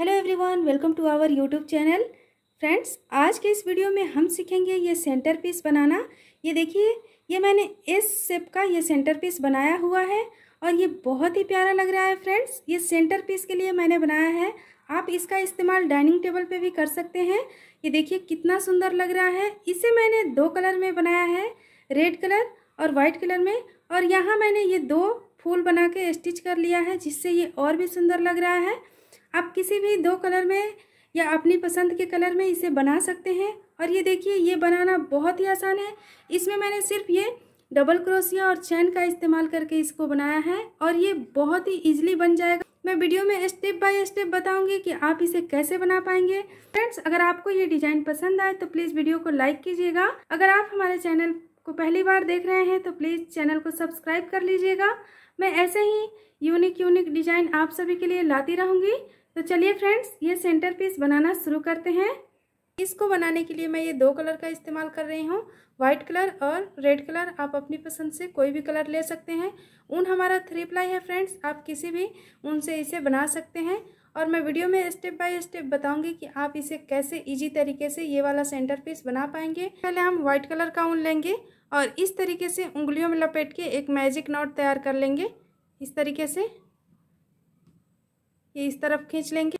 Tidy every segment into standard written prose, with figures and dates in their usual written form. Hello everyone, welcome to our YouTube channel. Friends, आज के इस वीडियो में हम सीखेंगे ये सेंटर पीस बनाना। ये देखिए, ये मैंने एस शेप का ये सेंटर पीस बनाया हुआ है और ये बहुत ही प्यारा लग रहा है। फ्रेंड्स, ये सेंटर पीस के लिए मैंने बनाया है। आप इसका इस्तेमाल डाइनिंग टेबल पे भी कर सकते हैं। ये देखिए कितना सुंदर लग रहा है। इसे मैंने दो कलर में बनाया है, रेड कलर और वाइट कलर में। और यहाँ मैंने ये दो फूल बना के स्टिच कर लिया है, जिससे ये और भी सुंदर लग रहा है। आप किसी भी दो कलर में या अपनी पसंद के कलर में इसे बना सकते हैं। और ये देखिए, ये बनाना बहुत ही आसान है। इसमें मैंने सिर्फ ये डबल क्रोशिया और चैन का इस्तेमाल करके इसको बनाया है और ये बहुत ही इजीली बन जाएगा। मैं वीडियो में स्टेप बाय स्टेप बताऊंगी कि आप इसे कैसे बना पाएंगे। फ्रेंड्स, अगर आपको ये डिज़ाइन पसंद आए तो प्लीज़ वीडियो को लाइक कीजिएगा। अगर आप हमारे चैनल को पहली बार देख रहे हैं तो प्लीज़ चैनल को सब्सक्राइब कर लीजिएगा। मैं ऐसे ही यूनिक डिज़ाइन आप सभी के लिए लाती रहूँगी। तो चलिए फ्रेंड्स, ये सेंटर पीस बनाना शुरू करते हैं। इसको बनाने के लिए मैं ये दो कलर का इस्तेमाल कर रही हूँ, वाइट कलर और रेड कलर। आप अपनी पसंद से कोई भी कलर ले सकते हैं। ऊन हमारा 3 प्लाई है फ्रेंड्स, आप किसी भी ऊन से इसे बना सकते हैं। और मैं वीडियो में स्टेप बाय स्टेप बताऊंगी कि आप इसे कैसे इजी तरीके से ये वाला सेंटर पीस बना पाएंगे। पहले हम वाइट कलर का ऊन लेंगे और इस तरीके से उंगलियों में लपेट के एक मैजिक नॉट तैयार कर लेंगे। इस तरीके से ये इस तरफ खींच लेंगे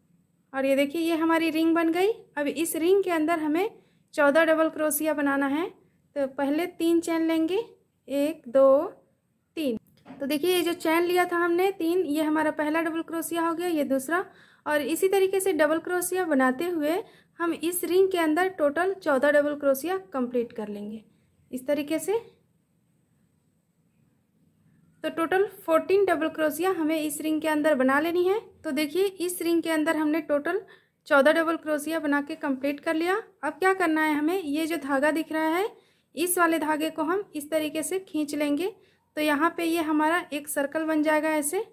और ये देखिए, ये हमारी रिंग बन गई। अब इस रिंग के अंदर हमें 14 डबल क्रोशिया बनाना है। तो पहले 3 चैन लेंगे, 1 2 3। तो देखिए, ये जो चैन लिया था हमने 3, ये हमारा पहला डबल क्रोशिया हो गया, ये दूसरा। और इसी तरीके से डबल क्रोशिया बनाते हुए हम इस रिंग के अंदर टोटल 14 डबल क्रोशिया कंप्लीट कर लेंगे। इस तरीके से तो टोटल 14 डबल क्रोशिया हमें इस रिंग के अंदर बना लेनी है। तो देखिए, इस रिंग के अंदर हमने टोटल 14 डबल क्रोशिया बना के कंप्लीट कर लिया। अब क्या करना है हमें, ये जो धागा दिख रहा है, इस वाले धागे को हम इस तरीके से खींच लेंगे। तो यहाँ पे ये हमारा एक सर्कल बन जाएगा ऐसे।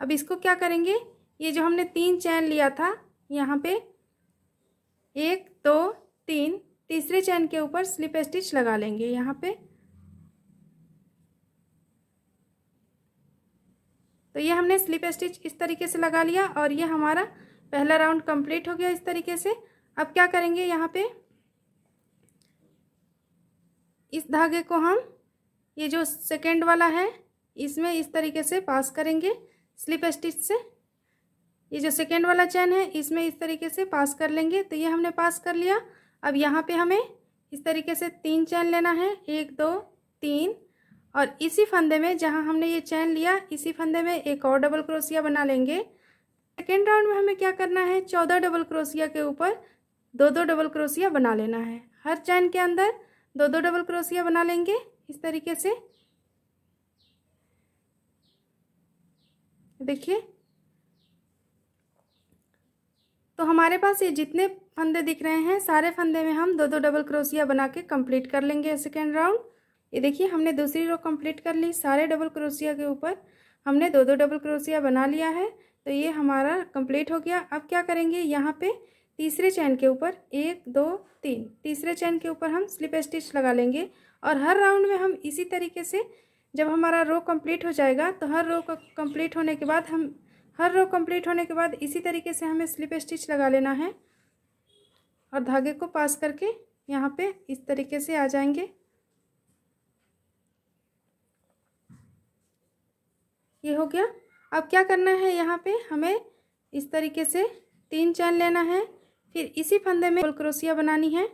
अब इसको क्या करेंगे, ये जो हमने 3 चैन लिया था, यहाँ पे 1 2 3, तीसरे चैन के ऊपर स्लिप स्टिच लगा लेंगे। यहाँ पे तो ये हमने स्लिप स्टिच इस तरीके से लगा लिया और ये हमारा पहला राउंड कंप्लीट हो गया इस तरीके से। अब क्या करेंगे, यहाँ पे इस धागे को हम, ये जो सेकेंड वाला है, इसमें इस तरीके से पास करेंगे स्लिप स्टिच से। ये जो सेकेंड वाला चैन है, इसमें इस तरीके से पास कर लेंगे। तो ये हमने पास कर लिया। अब यहाँ पे हमें इस तरीके से 3 चैन लेना है, 1 2 3। और इसी फंदे में, जहां हमने ये चैन लिया, इसी फंदे में एक और डबल क्रोशिया बना लेंगे। सेकेंड राउंड में हमें क्या करना है, 14 डबल क्रोशिया के ऊपर 2 2 डबल क्रोशिया बना लेना है। हर चैन के अंदर 2 2 डबल क्रोशिया बना लेंगे इस तरीके से। देखिए, तो हमारे पास ये जितने फंदे दिख रहे हैं, सारे फंदे में हम 2 2 डबल क्रोशिया बना के कंप्लीट कर लेंगे सेकेंड राउंड। ये देखिए, हमने दूसरी रो कंप्लीट कर ली। सारे डबल क्रोशिया के ऊपर हमने 2 2 डबल क्रोशिया बना लिया है। तो ये हमारा कंप्लीट हो गया। अब क्या करेंगे, यहाँ पे तीसरे चैन के ऊपर 1 2 3, तीसरे चैन के ऊपर हम स्लिप स्टिच लगा लेंगे। और हर राउंड में हम इसी तरीके से, जब हमारा रो कंप्लीट हो जाएगा, तो हर रो का कंप्लीट होने के बाद इसी तरीके से हमें स्लिप स्टिच लगा लेना है। और धागे को पास करके यहाँ पे इस तरीके से आ जाएंगे। ये हो गया। अब क्या करना है, यहाँ पे हमें इस तरीके से 3 चैन लेना है, फिर इसी फंदे में डबल क्रोशिया बनानी है।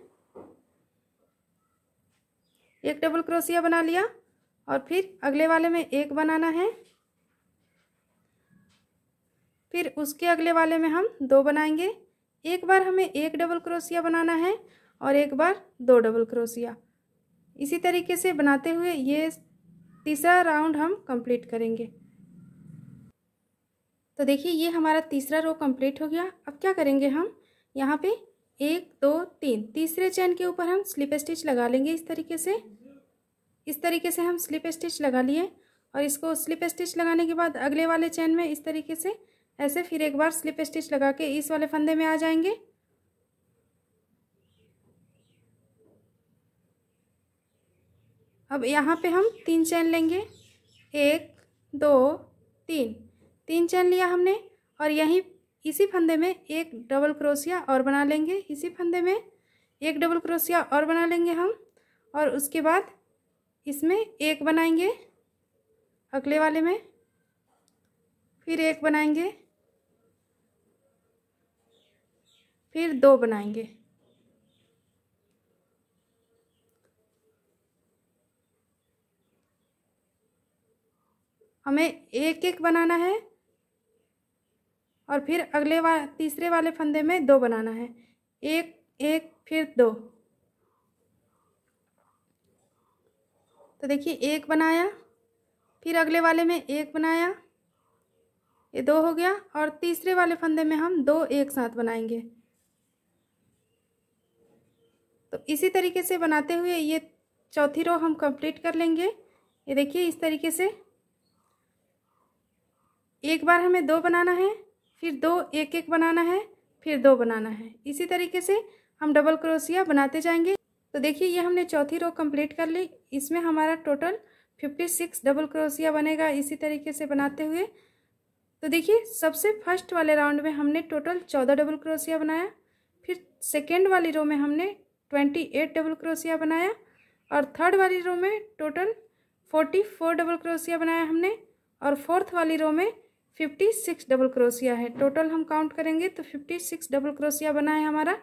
1 डबल क्रोशिया बना लिया और फिर अगले वाले में 1 बनाना है, फिर उसके अगले वाले में हम 2 बनाएंगे। एक बार हमें 1 डबल क्रोशिया बनाना है और एक बार 2 डबल क्रोशिया। इसी तरीके से बनाते हुए ये तीसरा राउंड हम कंप्लीट करेंगे। तो देखिए, ये हमारा तीसरा रो कंप्लीट हो गया। अब क्या करेंगे हम, यहाँ पे 1 2 3, तीसरे चैन के ऊपर हम स्लिप स्टिच लगा लेंगे इस तरीके से। हम स्लिप स्टिच लगा लिए और इसको स्लिप स्टिच लगाने के बाद अगले वाले चैन में इस तरीके से ऐसे फिर एक बार स्लिप स्टिच लगा के इस वाले फंदे में आ जाएंगे। अब यहाँ पे हम 3 चैन लेंगे, 1 2 3, 3 चैन लिया हमने और यहीं इसी फंदे में एक डबल क्रोशिया और बना लेंगे। इसी फंदे में एक डबल क्रोशिया और बना लेंगे हम, और उसके बाद इसमें एक बनाएंगे अगले वाले में, फिर एक बनाएंगे, फिर दो बनाएंगे। हमें एक एक बनाना है और फिर अगले वाले तीसरे वाले फंदे में दो बनाना है, एक एक फिर दो। तो देखिए एक बनाया, फिर अगले वाले में एक बनाया, ये दो हो गया, और तीसरे वाले फंदे में हम दो एक साथ बनाएंगे। तो इसी तरीके से बनाते हुए ये चौथी रो हम कंप्लीट कर लेंगे। ये देखिए इस तरीके से एक बार हमें दो बनाना है, फिर दो एक एक बनाना है, फिर दो बनाना है। इसी तरीके से हम डबल क्रोशिया बनाते जाएंगे। तो देखिए ये हमने चौथी रो कंप्लीट कर ली। इसमें हमारा टोटल 56 डबल क्रोशिया बनेगा इसी तरीके से बनाते हुए। तो देखिए सबसे फर्स्ट वाले राउंड में हमने टोटल 14 डबल क्रोशिया बनाया, फिर सेकेंड वाली रो में हमने 28 डबल क्रोशिया बनाया, और थर्ड वाली रो में टोटल 44 डबल क्रोशिया बनाया हमने, और फोर्थ वाली रो में 56 डबल क्रोशिया है। टोटल हम काउंट करेंगे तो 56 डबल क्रोशिया बना है हमारा।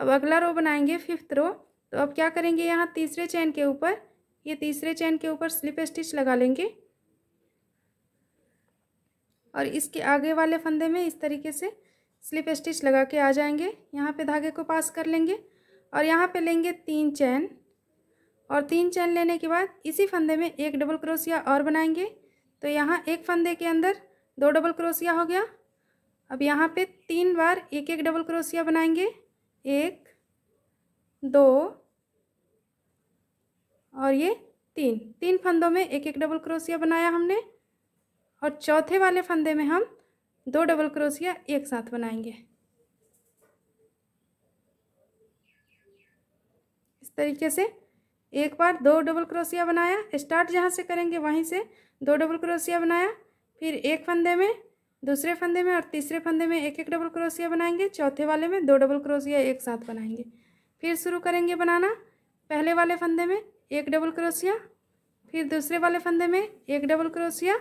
अब अगला रो बनाएंगे फिफ्थ रो। तो अब क्या करेंगे, यहाँ तीसरे चैन के ऊपर, ये तीसरे चैन के ऊपर स्लिप स्टिच लगा लेंगे, और इसके आगे वाले फंदे में इस तरीके से स्लिप स्टिच लगा के आ जाएंगे। यहाँ पे धागे को पास कर लेंगे और यहाँ पे लेंगे 3 चैन, और 3 चैन लेने के बाद इसी फंदे में एक डबल क्रोशिया और बनाएंगे। तो यहाँ एक फंदे के अंदर 2 डबल क्रोशिया हो गया। अब यहाँ पे 3 बार एक एक डबल क्रोशिया बनाएंगे, एक, दो, और ये 3 फंदों में एक एक डबल क्रोशिया बनाया हमने, और चौथे वाले फंदे में हम 2 डबल क्रोशिया एक साथ बनाएंगे। इस तरीके से एक बार 2 डबल क्रोशिया बनाया, स्टार्ट जहाँ से करेंगे वहीं से 2 डबल क्रोशिया बनाया, फिर एक फंदे में, दूसरे फंदे में और तीसरे फंदे में एक एक डबल क्रोशिया बनाएंगे, चौथे वाले में 2 डबल क्रोशिया एक साथ बनाएंगे। फिर शुरू करेंगे बनाना, पहले वाले फंदे में एक डबल क्रोशिया, फिर दूसरे वाले फंदे में एक डबल क्रोशिया,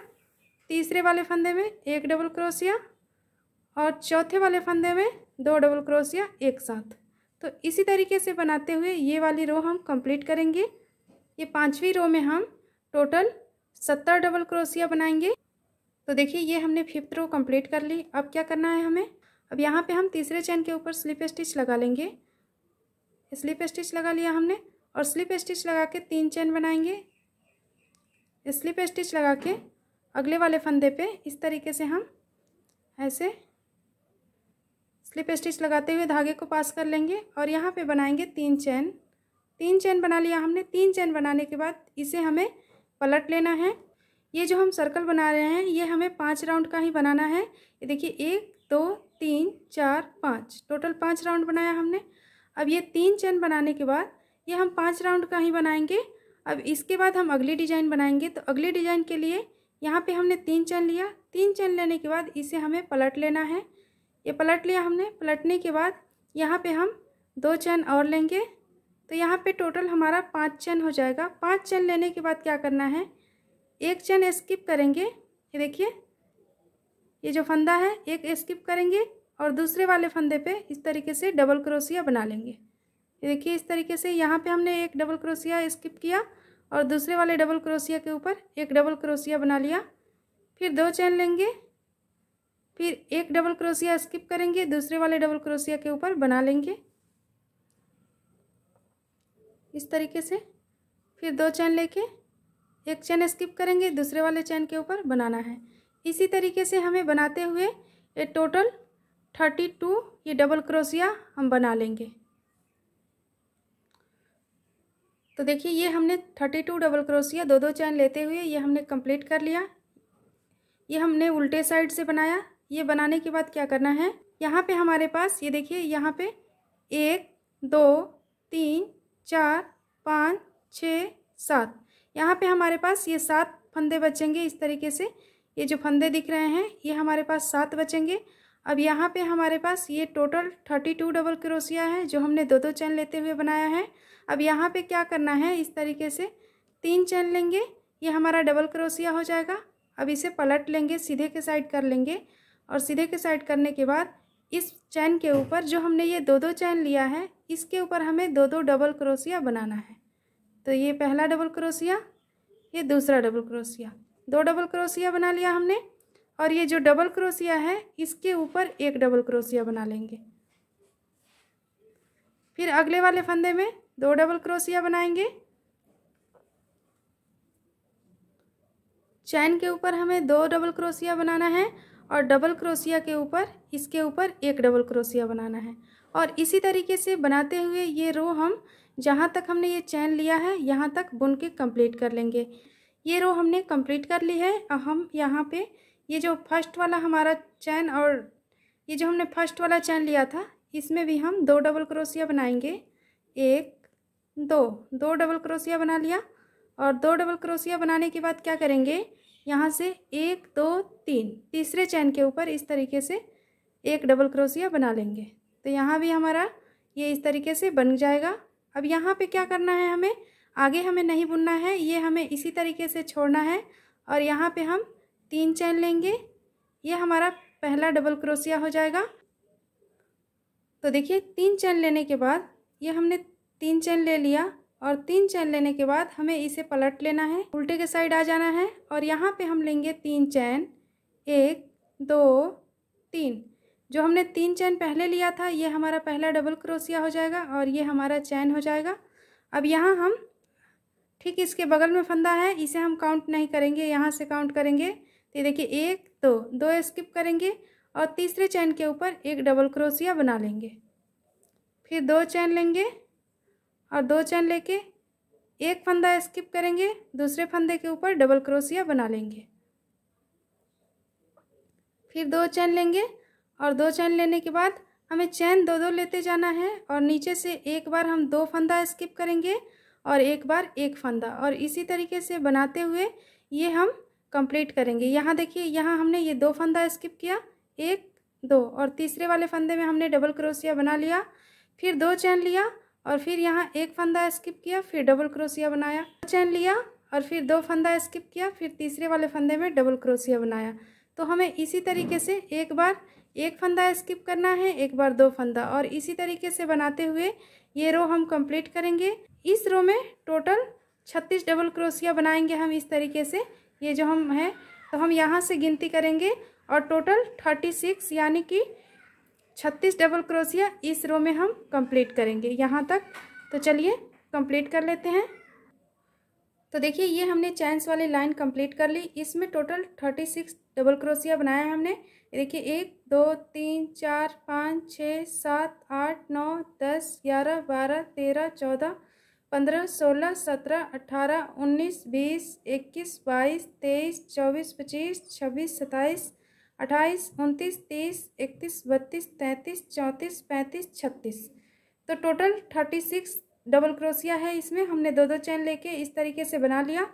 तीसरे वाले फंदे में एक डबल क्रोशिया, और चौथे वाले फंदे में 2 डबल क्रोशिया एक साथ। तो इसी तरीके से बनाते हुए ये वाली रो हम कंप्लीट करेंगे। ये पांचवी रो में हम टोटल 70 डबल क्रोशिया बनाएंगे। तो देखिए ये हमने फिफ्थ रो कंप्लीट कर ली। अब क्या करना है हमें, अब यहाँ पे हम तीसरे चैन के ऊपर स्लिप स्टिच लगा लेंगे। स्लिप स्टिच लगा लिया हमने, और स्लिप स्टिच लगा के 3 चैन बनाएंगे। स्लिप स्टिच लगा के अगले वाले फंदे पे इस तरीके से हम ऐसे स्लिप स्टिच लगाते हुए धागे को पास कर लेंगे, और यहाँ पे बनाएंगे 3 चैन। 3 चैन बना लिया हमने। 3 चैन बनाने के बाद इसे हमें पलट लेना है। ये जो हम सर्कल बना रहे हैं ये हमें 5 राउंड का ही बनाना है। ये देखिए 1 2 3 4 5, टोटल 5 राउंड बनाया हमने। अब ये 3 चैन बनाने के बाद ये हम 5 राउंड का ही बनाएंगे। अब इसके बाद हम अगली डिजाइन बनाएंगे। तो अगली डिजाइन के लिए यहाँ पे हमने 3 चैन लिया। 3 चैन लेने के बाद इसे हमें पलट लेना है। ये पलट लिया हमने। पलटने के बाद यहाँ पे हम 2 चैन और लेंगे। तो यहाँ पे टोटल हमारा 5 चैन हो जाएगा। 5 चैन लेने के बाद क्या करना है, एक चैन स्किप करेंगे। ये देखिए ये जो फंदा है एक स्किप करेंगे, और दूसरे वाले फंदे पे इस तरीके से डबल क्रोशिया बना लेंगे। ये देखिए इस तरीके से यहाँ पे हमने एक डबल क्रोशिया स्किप किया, और दूसरे वाले डबल क्रोशिया के ऊपर एक डबल क्रोशिया बना लिया। फिर 2 चैन लेंगे, फिर एक डबल क्रोशिया स्किप करेंगे, दूसरे वाले डबल क्रोशिया के ऊपर बना लेंगे इस तरीके से। फिर 2 चैन लेके एक चैन स्किप करेंगे, दूसरे वाले चैन के ऊपर बनाना है। इसी तरीके से हमें बनाते हुए ये टोटल 32 ये डबल क्रोशिया हम बना लेंगे। तो देखिए ये हमने 32 डबल क्रोशिया 2 चैन लेते हुए ये हमने कंप्लीट कर लिया। ये हमने उल्टे साइड से बनाया। ये बनाने के बाद क्या करना है, यहाँ पे हमारे पास ये देखिए यहाँ पे 1 2 3 4 5 6 7, यहाँ पे हमारे पास ये 7 फंदे बचेंगे इस तरीके से। ये जो फंदे दिख रहे हैं ये हमारे पास 7 बचेंगे। अब यहाँ पे हमारे पास ये टोटल 32 डबल क्रोशिया है जो हमने दो चैन लेते हुए बनाया है। अब यहाँ पे क्या करना है, इस तरीके से 3 चैन लेंगे, ये हमारा डबल क्रोशिया हो जाएगा। अब इसे पलट लेंगे, सीधे के साइड कर लेंगे और सीधे के साइड करने के बाद इस चैन के ऊपर जो हमने ये दो चैन लिया है इसके ऊपर हमें 2 डबल क्रोशिया बनाना है। तो ये पहला डबल क्रोशिया, ये दूसरा डबल क्रोशिया, 2 डबल क्रोशिया बना लिया हमने। और ये जो डबल क्रोशिया है इसके ऊपर 1 डबल क्रोशिया बना लेंगे। फिर अगले वाले फंदे में 2 डबल क्रोशिया बनाएंगे, चैन के ऊपर हमें 2 डबल क्रोशिया बनाना है और डबल क्रोशिया के ऊपर इसके ऊपर 1 डबल क्रोशिया बनाना है। और इसी तरीके से बनाते हुए ये रो हम जहाँ तक हमने ये चैन लिया है यहाँ तक बुन के कंप्लीट कर लेंगे। ये रो हमने कंप्लीट कर ली है। और हम यहाँ पे ये जो फर्स्ट वाला हमारा चैन और ये जो हमने फर्स्ट वाला चैन लिया था इसमें भी हम 2 डबल क्रोशिया बनाएंगे। 1 2 डबल क्रोशिया बना लिया। और 2 डबल क्रोशिया बनाने के बाद क्या करेंगे, यहाँ से 1 2 3 तीसरे चैन के ऊपर इस तरीके से 1 डबल क्रोशिया बना लेंगे। तो यहाँ भी हमारा ये इस तरीके से बन जाएगा। अब यहाँ पे क्या करना है, हमें आगे हमें नहीं बुनना है, ये हमें इसी तरीके से छोड़ना है। और यहाँ पे हम 3 चैन लेंगे, ये हमारा पहला डबल क्रोशिया हो जाएगा। तो देखिए 3 चैन लेने के बाद ये हमने 3 चैन ले लिया। और 3 चैन लेने के बाद हमें इसे पलट लेना है, उल्टे के साइड आ जाना है। और यहाँ पे हम लेंगे 3 चैन, 1 2 3, जो हमने 3 चैन पहले लिया था ये हमारा पहला डबल क्रोशिया हो जाएगा और ये हमारा चैन हो जाएगा। अब यहाँ हम ठीक इसके बगल में फंदा है, इसे हम काउंट नहीं करेंगे, यहाँ से काउंट करेंगे। तो देखिए 1 2 स्किप करेंगे और तीसरे चैन के ऊपर 1 डबल क्रोशिया बना लेंगे। फिर 2 चैन लेंगे और 2 चैन लेके 1 फंदा स्किप करेंगे, दूसरे फंदे के ऊपर डबल क्रोशिया बना लेंगे। फिर 2 चैन लेंगे और 2 चैन लेने के बाद हमें चैन 2 लेते जाना है। और नीचे से एक बार हम 2 फंदा स्किप करेंगे और एक बार 1 फंदा, और इसी तरीके से बनाते हुए ये हम कंप्लीट करेंगे। यहाँ देखिए, यहाँ हमने ये 2 फंदा स्किप किया, 1 2, और तीसरे वाले फंदे में हमने डबल क्रोशिया बना लिया। फिर 2 चैन लिया और फिर यहाँ 1 फंदा स्किप किया, फिर डबल क्रोशिया बनाया। 2 चैन लिया और फिर 2 फंदा स्किप किया, फिर तीसरे वाले फंदे में डबल क्रोशिया बनाया। तो हमें इसी तरीके से एक बार 1 फंदा स्किप करना है, एक बार 2 फंदा, और इसी तरीके से बनाते हुए ये रो हम कंप्लीट करेंगे। इस रो में टोटल 36 डबल क्रोशिया बनाएंगे हम इस तरीके से। ये जो हम हैं तो हम यहाँ से गिनती करेंगे और टोटल 36 यानी कि 36 डबल क्रोशिया इस रो में हम कंप्लीट करेंगे यहाँ तक। तो चलिए कंप्लीट कर लेते हैं। तो देखिए ये हमने चैन्स वाली लाइन कंप्लीट कर ली, इसमें टोटल 36 डबल क्रोशिया बनाया है हमने। देखिए 1 2 3 4 5 6 7 8 9 10 11 12 13 14 15 16 17 18 19 20 21 22 23 24 25 26 26 27 28 29 30 31 32 33 34 35 36 तो टोटल 36 डबल क्रोशिया है। इसमें हमने 2 चैन लेके इस तरीके से बना लिया।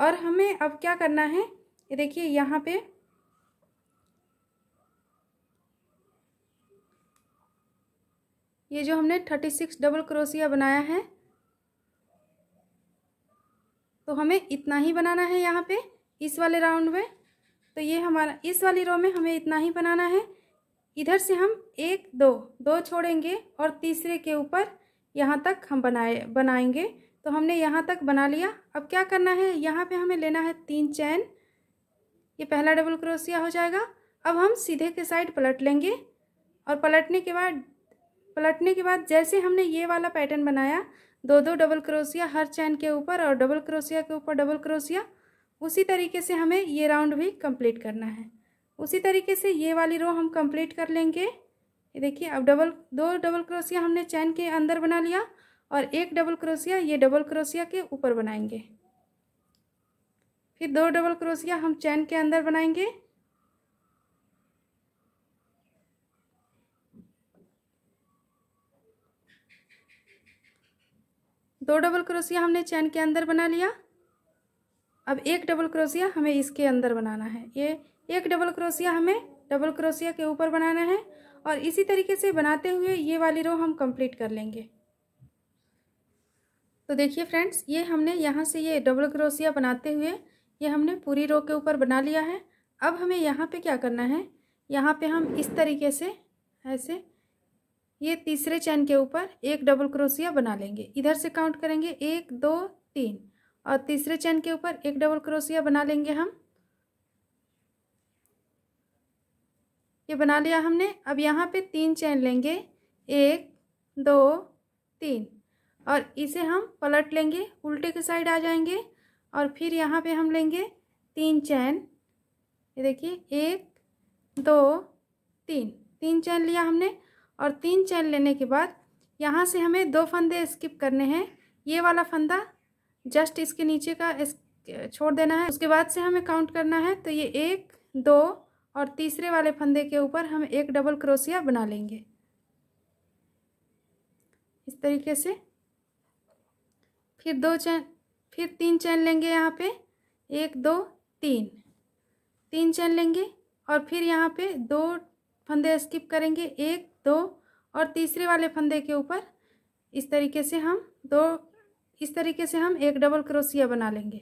और हमें अब क्या करना है, ये देखिए यहाँ पे ये जो हमने 36 डबल क्रोशिया बनाया है तो हमें इतना ही बनाना है यहाँ पे इस वाले राउंड में। तो ये हमारा इस वाली रो में हमें इतना ही बनाना है। इधर से हम 1 2 छोड़ेंगे और तीसरे के ऊपर यहाँ तक हम बनाएंगे। तो हमने यहाँ तक बना लिया। अब क्या करना है, यहाँ पे हमें लेना है 3 चैन, ये पहला डबल क्रोशिया हो जाएगा। अब हम सीधे के साइड पलट लेंगे और पलटने के बाद जैसे हमने ये वाला पैटर्न बनाया 2 डबल क्रोशिया हर चैन के ऊपर और डबल क्रोशिया के ऊपर डबल क्रोशिया, उसी तरीके से हमें ये राउंड भी कंप्लीट करना है। उसी तरीके से ये वाली रो हम कंप्लीट कर लेंगे। ये देखिए अब 2 डबल क्रोशिया हमने चैन के अंदर बना लिया और 1 डबल क्रोशिया ये डबल क्रोशिया के ऊपर बनाएंगे। फिर 2 डबल क्रोशिया हम चैन के अंदर बनाएंगे। दो डबल क्रोशिया हमने चैन के अंदर बना लिया। अब एक डबल क्रोशिया हमें इसके अंदर बनाना है, ये एक डबल क्रोशिया हमें डबल क्रोशिया के ऊपर बनाना है और इसी तरीके से बनाते हुए ये वाली रो हम कंप्लीट कर लेंगे। तो देखिए फ्रेंड्स, ये हमने यहाँ से ये डबल क्रोशिया बनाते हुए ये हमने पूरी रो के ऊपर बना लिया है। अब हमें यहाँ पे क्या करना है, यहाँ पे हम इस तरीके से ऐसे ये तीसरे चैन के ऊपर एक डबल क्रोशिया बना लेंगे। इधर से काउंट करेंगे 1 2 3 और तीसरे चैन के ऊपर एक डबल क्रोशिया बना लेंगे हम। ये बना लिया हमने। अब यहाँ पे 3 चैन लेंगे, 1 2 3 और इसे हम पलट लेंगे, उल्टे के साइड आ जाएंगे और फिर यहाँ पे हम लेंगे 3 चैन। ये देखिए 1 2 3 चैन लिया हमने और 3 चैन लेने के बाद यहाँ से हमें 2 फंदे स्किप करने हैं। ये वाला फंदा जस्ट इसके नीचे का छोड़ देना है, उसके बाद से हमें काउंट करना है। तो ये 1 2 और तीसरे वाले फंदे के ऊपर हम एक डबल क्रोशिया बना लेंगे इस तरीके से। फिर 2 चैन, फिर 3 चैन लेंगे, यहाँ पे 1 2 3 चैन लेंगे और फिर यहाँ पे 2 फंदे स्किप करेंगे, 1 2 और तीसरे वाले फंदे के ऊपर इस तरीके से हम एक डबल क्रोशिया बना लेंगे।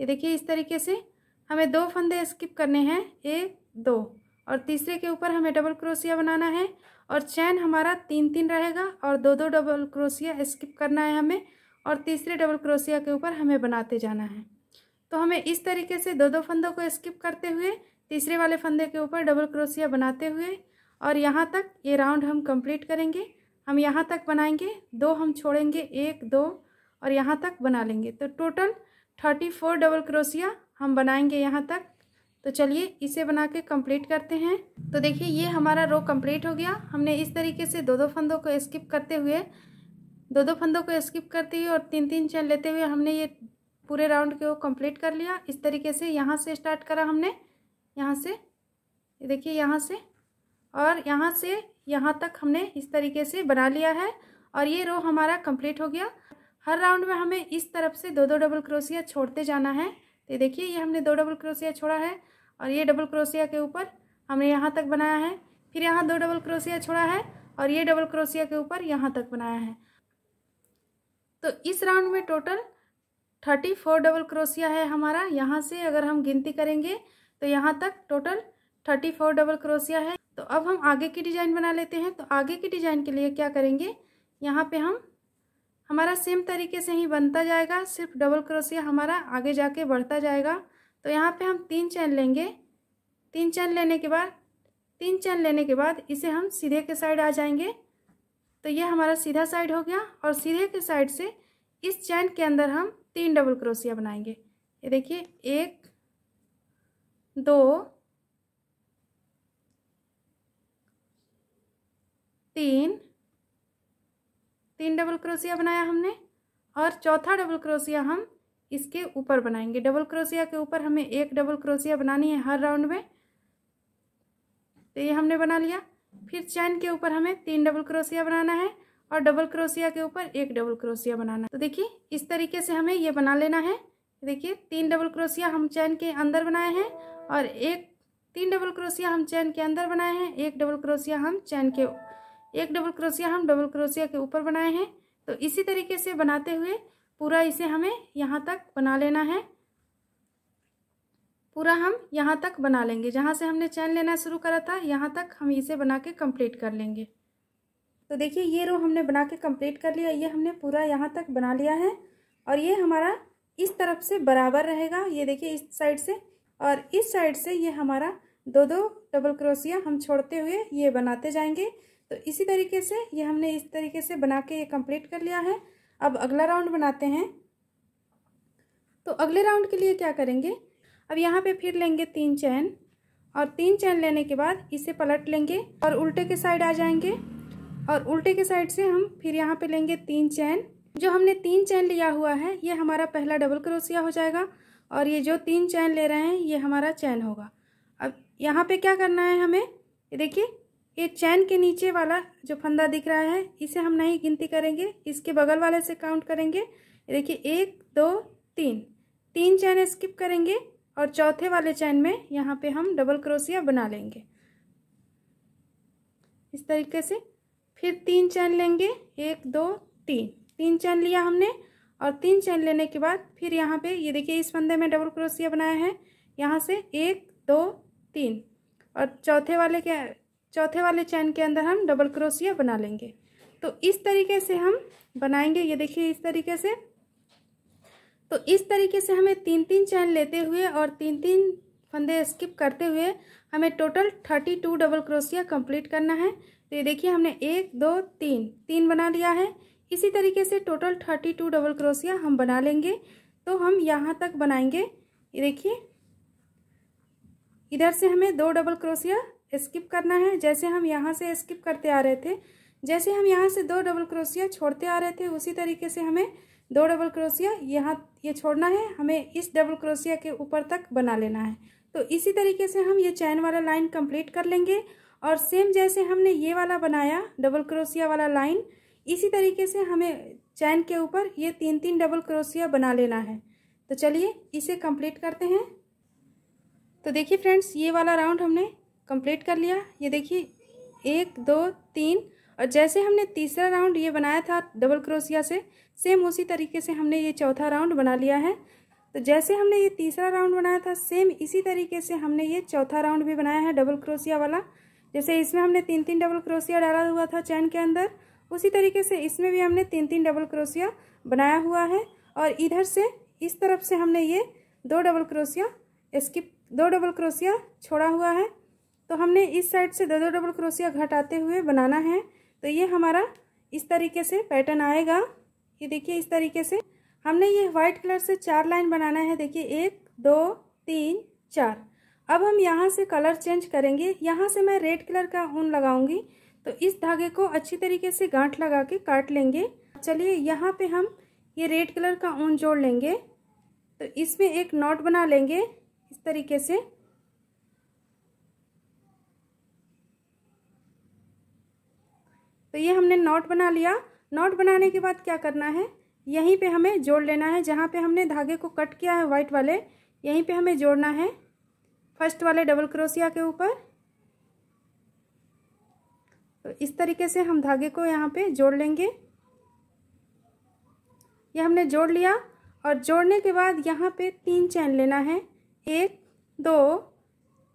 ये देखिए इस तरीके से हमें 2 फंदे स्किप करने हैं, 1 2 और तीसरे के ऊपर हमें डबल क्रोशिया बनाना है और चैन हमारा 3 3 रहेगा और 2 2 डबल क्रोशिया स्किप करना है हमें और तीसरे डबल क्रोशिया के ऊपर हमें बनाते जाना है। तो हमें इस तरीके से 2 2 फंदों को स्किप करते हुए तीसरे वाले फंदे के ऊपर डबल क्रोशिया बनाते हुए और यहाँ तक ये राउंड हम कंप्लीट करेंगे। हम यहाँ तक बनाएंगे, 2 हम छोड़ेंगे, 1 2 और यहाँ तक बना लेंगे। तो टोटल 34 डबल क्रोशिया हम बनाएंगे यहाँ तक। तो चलिए इसे बना के कंप्लीट करते हैं। तो देखिए ये हमारा रो कंप्लीट हो गया। हमने इस तरीके से 2 2 फंदों को स्किप करते हुए 2 2 फंदों को स्किप करते हुए और 3 3 चैन लेते हुए हमने ये पूरे राउंड को कंप्लीट कर लिया। इस तरीके से यहाँ से स्टार्ट करा हमने, यहाँ से देखिए, यहाँ से और यहाँ से यहाँ तक हमने इस तरीके से बना लिया है और ये रो हमारा कंप्लीट हो गया। हर राउंड में हमें इस तरफ से 2 2 डबल क्रोशिया छोड़ते जाना है। तो देखिए ये हमने 2 डबल क्रोशिया छोड़ा है और ये डबल क्रोशिया के ऊपर हमने यहाँ तक बनाया है, फिर यहाँ 2 डबल क्रोशिया छोड़ा है और ये डबल क्रोशिया के ऊपर यहाँ तक बनाया है। तो इस राउंड में टोटल 34 डबल क्रोशिया है हमारा। यहाँ से अगर हम गिनती करेंगे तो यहाँ तक टोटल 34 डबल क्रोशिया है। तो अब हम आगे की डिज़ाइन बना लेते हैं। तो आगे की डिज़ाइन के लिए क्या करेंगे, यहाँ पे हम हमारा सेम तरीके से ही बनता जाएगा, सिर्फ डबल क्रोशिया हमारा आगे जाके बढ़ता जाएगा। तो यहाँ पे हम 3 चैन लेंगे, 3 चैन लेने के बाद इसे हम सीधे के साइड आ जाएंगे। तो ये हमारा सीधा साइड हो गया और सीधे के साइड से इस चैन के अंदर हम 3 डबल क्रोशिया बनाएंगे। ये देखिए 1 2 3 डबल क्रोशिया बनाया हमने और चौथा डबल क्रोशिया हम इसके ऊपर बनाएंगे। डबल क्रोशिया के ऊपर हमें एक डबल क्रोशिया बनानी है हर राउंड में। तो ये हमने बना लिया। फिर चैन के ऊपर हमें 3 डबल क्रोशिया बनाना है और डबल क्रोशिया के ऊपर एक डबल क्रोशिया बनाना है। तो देखिए इस तरीके से हमें ये बना लेना है। देखिए 3 डबल क्रोशिया हम चैन के अंदर बनाए हैं और 3 डबल क्रोशिया हम चैन के अंदर बनाए हैं, 1 डबल क्रोशिया हम डबल क्रोशिया के ऊपर बनाए हैं। तो इसी तरीके से बनाते हुए पूरा इसे हमें यहाँ तक बना लेना है। पूरा हम यहाँ तक बना लेंगे, जहाँ से हमने चैन लेना शुरू करा था यहाँ तक हम इसे बना के कंप्लीट कर लेंगे। तो देखिए ये रो हमने बना के कंप्लीट कर लिया, ये हमने पूरा यहाँ तक बना लिया है और ये हमारा इस तरफ से बराबर रहेगा। ये देखिए इस साइड से और इस साइड से ये हमारा 2 2 डबल क्रोशिया हम छोड़ते हुए ये बनाते जाएंगे। तो इसी तरीके से ये हमने इस तरीके से बना के ये कंप्लीट कर लिया है। अब अगला राउंड बनाते हैं। तो अगले राउंड के लिए क्या करेंगे, अब यहाँ पे फिर लेंगे 3 चैन और 3 चैन लेने के बाद इसे पलट लेंगे और उल्टे के साइड आ जाएंगे और उल्टे के साइड से हम फिर यहाँ पे लेंगे 3 चैन। जो हमने 3 चैन लिया हुआ है ये हमारा पहला डबल क्रोशिया हो जाएगा और ये जो 3 चैन ले रहे हैं ये हमारा चैन होगा। अब यहाँ पे क्या करना है हमें, ये देखिए ये चैन के नीचे वाला जो फंदा दिख रहा है इसे हम नहीं गिनती करेंगे, इसके बगल वाले से काउंट करेंगे। देखिए 1 2 3 तीन चैन स्किप करेंगे और चौथे वाले चैन में यहाँ पे हम डबल क्रोशिया बना लेंगे इस तरीके से। फिर तीन चैन लेंगे, एक दो तीन, तीन चैन लिया हमने। और तीन चैन लेने के बाद फिर यहाँ पे ये देखिए इस फंदे में डबल क्रोशिया बनाया है, यहाँ से एक दो तीन और चौथे वाले चैन के अंदर हम डबल क्रोशिया बना लेंगे। तो इस तरीके से हम बनाएंगे, ये देखिए इस तरीके से। तो इस तरीके से हमें तीन तीन चैन लेते हुए और तीन तीन फंदे स्किप करते हुए हमें टोटल 32 डबल क्रोशिया कंप्लीट करना है। तो ये देखिए हमने एक दो तीन, तीन बना लिया है। इसी तरीके से टोटल 32 डबल क्रोशिया हम बना लेंगे। तो हम यहाँ तक बनाएंगे, ये देखिए इधर से हमें दो डबल क्रोशिया स्किप करना है। जैसे हम यहाँ से स्किप करते आ रहे थे, जैसे हम यहाँ से दो डबल क्रोशिया छोड़ते आ रहे थे, उसी तरीके से हमें दो डबल क्रोशिया यहाँ ये छोड़ना है, हमें इस डबल क्रोशिया के ऊपर तक बना लेना है। तो इसी तरीके से हम ये चैन वाला लाइन कंप्लीट कर लेंगे। और सेम जैसे हमने ये वाला बनाया डबल क्रोशिया वाला लाइन, इसी तरीके से हमें चैन के ऊपर ये तीन तीन डबल क्रोशिया बना लेना है। तो चलिए इसे कंप्लीट करते हैं। तो देखिए फ्रेंड्स ये वाला राउंड हमने कंप्लीट कर लिया, ये देखिए एक दो तीन। और जैसे हमने तीसरा राउंड ये बनाया था डबल क्रोशिया से, सेम उसी तरीके से हमने ये चौथा राउंड बना लिया है। तो जैसे हमने ये तीसरा राउंड बनाया था, सेम इसी तरीके से हमने ये चौथा राउंड भी बनाया है डबल क्रोशिया वाला। जैसे इसमें हमने तीन तीन डबल क्रोशिया डाला हुआ था चैन के अंदर, उसी तरीके से इसमें भी हमने तीन तीन डबल क्रोशिया बनाया हुआ है। और इधर से इस तरफ से हमने ये दो डबल क्रोशिया छोड़ा हुआ है। तो हमने इस साइड से दो दो डबल क्रोशिया घटाते हुए बनाना है। तो ये हमारा इस तरीके से पैटर्न आएगा, ये देखिए इस तरीके से हमने ये वाइट कलर से चार लाइन बनाना है। देखिए एक दो तीन चार। अब हम यहाँ से कलर चेंज करेंगे, यहाँ से मैं रेड कलर का ऊन लगाऊंगी। तो इस धागे को अच्छी तरीके से गांठ लगा के काट लेंगे। चलिए यहाँ पे हम ये रेड कलर का ऊन जोड़ लेंगे। तो इसमें एक नॉट बना लेंगे इस तरीके से। तो ये हमने नॉट बना लिया। नॉट बनाने के बाद क्या करना है, यहीं पे हमें जोड़ लेना है। जहाँ पे हमने धागे को कट किया है वाइट वाले, यहीं पे हमें जोड़ना है फर्स्ट वाले डबल क्रोशिया के ऊपर। तो इस तरीके से हम धागे को यहाँ पे जोड़ लेंगे। ये हमने जोड़ लिया। और जोड़ने के बाद यहाँ पे तीन चैन लेना है, एक दो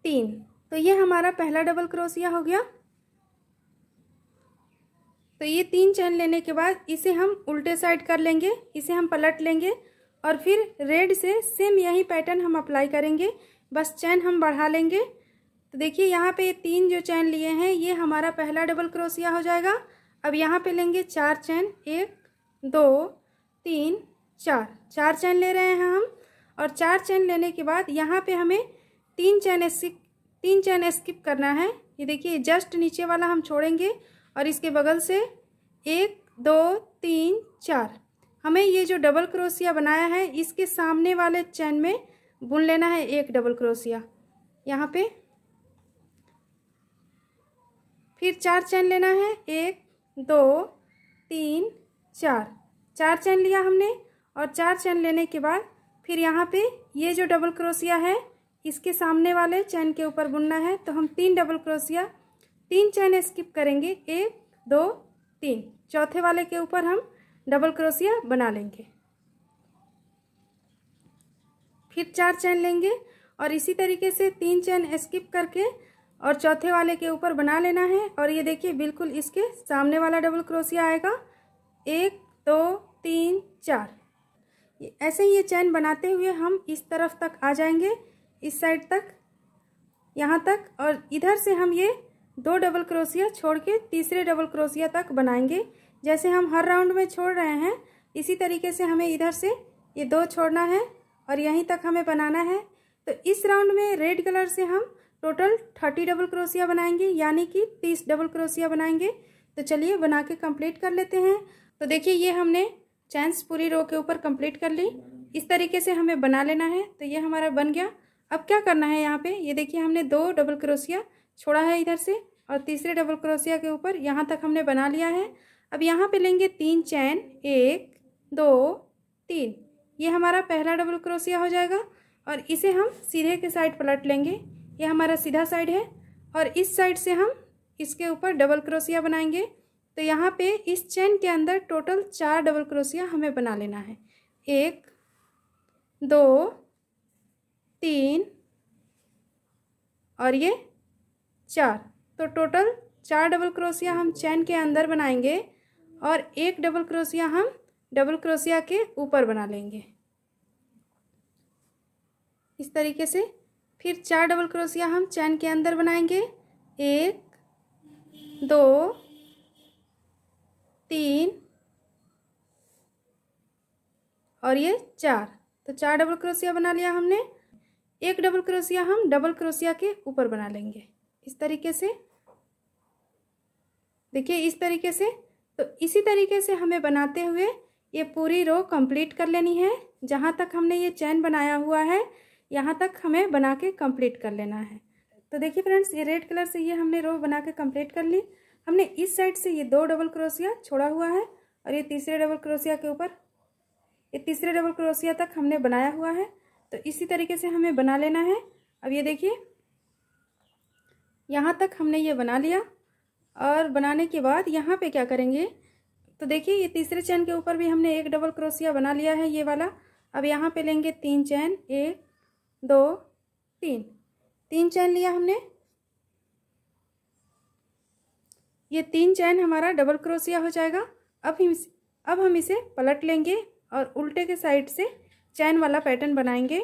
तीन। तो ये हमारा पहला डबल क्रोशिया हो गया। तो ये तीन चैन लेने के बाद इसे हम उल्टे साइड कर लेंगे, इसे हम पलट लेंगे। और फिर रेड से सेम यही पैटर्न हम अप्लाई करेंगे, बस चैन हम बढ़ा लेंगे। तो देखिए यहाँ पे ये तीन जो चैन लिए हैं, ये हमारा पहला डबल क्रोशिया हो जाएगा। अब यहाँ पे लेंगे चार चैन, एक दो तीन चार, चार चैन ले रहे हैं हम। और चार चैन लेने के बाद यहाँ पर हमें तीन चैन स्किप करना है। ये देखिए जस्ट नीचे वाला हम छोड़ेंगे और इसके बगल से एक दो तीन चार। हमें ये जो डबल क्रोशिया बनाया है इसके सामने वाले चैन में बुन लेना है एक डबल क्रोशिया यहाँ पे। फिर चार चैन लेना है, एक दो तीन चार, चार चैन लिया हमने। और चार चैन लेने के बाद फिर यहाँ पे ये जो डबल क्रोशिया है इसके सामने वाले चैन के ऊपर बुनना है। तो हम तीन डबल क्रोशिया, तीन चैन स्किप करेंगे, एक दो तीन। चौथे वाले के ऊपर हम डबल क्रोशिया बना लेंगे। फिर चार चैन लेंगे और इसी तरीके से तीन चैन स्किप करके और चौथे वाले के ऊपर बना लेना है। और ये देखिए बिल्कुल इसके सामने वाला डबल क्रोशिया आएगा, एक दो तीन चार। ऐसे ही ये चैन बनाते हुए हम इस तरफ तक आ जाएंगे, इस साइड तक, यहाँ तक। और इधर से हम ये दो डबल क्रोशिया छोड़ के तीसरे डबल क्रोशिया तक बनाएंगे। जैसे हम हर राउंड में छोड़ रहे हैं, इसी तरीके से हमें इधर से ये दो छोड़ना है और यहीं तक हमें बनाना है। तो इस राउंड में रेड कलर से हम टोटल 30 डबल क्रोशिया बनाएंगे, यानी कि 30 डबल क्रोशिया बनाएंगे। तो चलिए बना के कंप्लीट कर लेते हैं। तो देखिए ये हमने चैन्स पूरी रो के ऊपर कंप्लीट कर ली। इस तरीके से हमें बना लेना है। तो ये हमारा बन गया। अब क्या करना है, यहाँ पे ये देखिए हमने दो डबल क्रोशिया छोड़ा है इधर से और तीसरे डबल क्रोशिया के ऊपर यहाँ तक हमने बना लिया है। अब यहाँ पे लेंगे तीन चैन, एक दो तीन। ये हमारा पहला डबल क्रोशिया हो जाएगा और इसे हम सीधे के साइड पलट लेंगे। ये हमारा सीधा साइड है और इस साइड से हम इसके ऊपर डबल क्रोशिया बनाएंगे। तो यहाँ पे इस चेन के अंदर टोटल 4 डबल क्रोशिया हमें बना लेना है, 1 2 3 और ये 4। तो टोटल 4 डबल क्रोशिया हम चेन के अंदर बनाएंगे और 1 डबल क्रोशिया हम डबल क्रोशिया के ऊपर बना लेंगे। इस तरीके से फिर 4 डबल क्रोशिया हम चैन के अंदर बनाएंगे, 1 2 3 और ये 4। तो 4 डबल क्रोशिया बना लिया हमने। 1 डबल क्रोशिया हम डबल क्रोशिया के ऊपर बना लेंगे इस तरीके से। देखिए इस तरीके से। तो इसी तरीके से हमें बनाते हुए ये पूरी रो कंप्लीट कर लेनी है। जहाँ तक हमने ये चैन बनाया हुआ है यहाँ तक हमें बना के कंप्लीट कर लेना है। तो देखिए फ्रेंड्स, ये रेड कलर से ये हमने रो बना के कंप्लीट कर ली। हमने इस साइड से ये 2 डबल क्रोशिया छोड़ा हुआ है और ये तीसरे डबल क्रोशिया के ऊपर, ये तीसरे डबल क्रोशिया तक हमने बनाया हुआ है। तो इसी तरीके से हमें बना लेना है। अब ये देखिए यहाँ तक हमने ये बना लिया और बनाने के बाद यहाँ पर क्या करेंगे, तो देखिए ये तीसरे चैन के ऊपर भी हमने 1 डबल क्रोशिया बना लिया है, ये वाला। अब यहाँ पे लेंगे 3 चैन, 1 2 3। 3 चैन लिया हमने। ये 3 चैन हमारा डबल क्रोशिया हो जाएगा। अब हम इसे पलट लेंगे और उल्टे के साइड से चैन वाला पैटर्न बनाएंगे,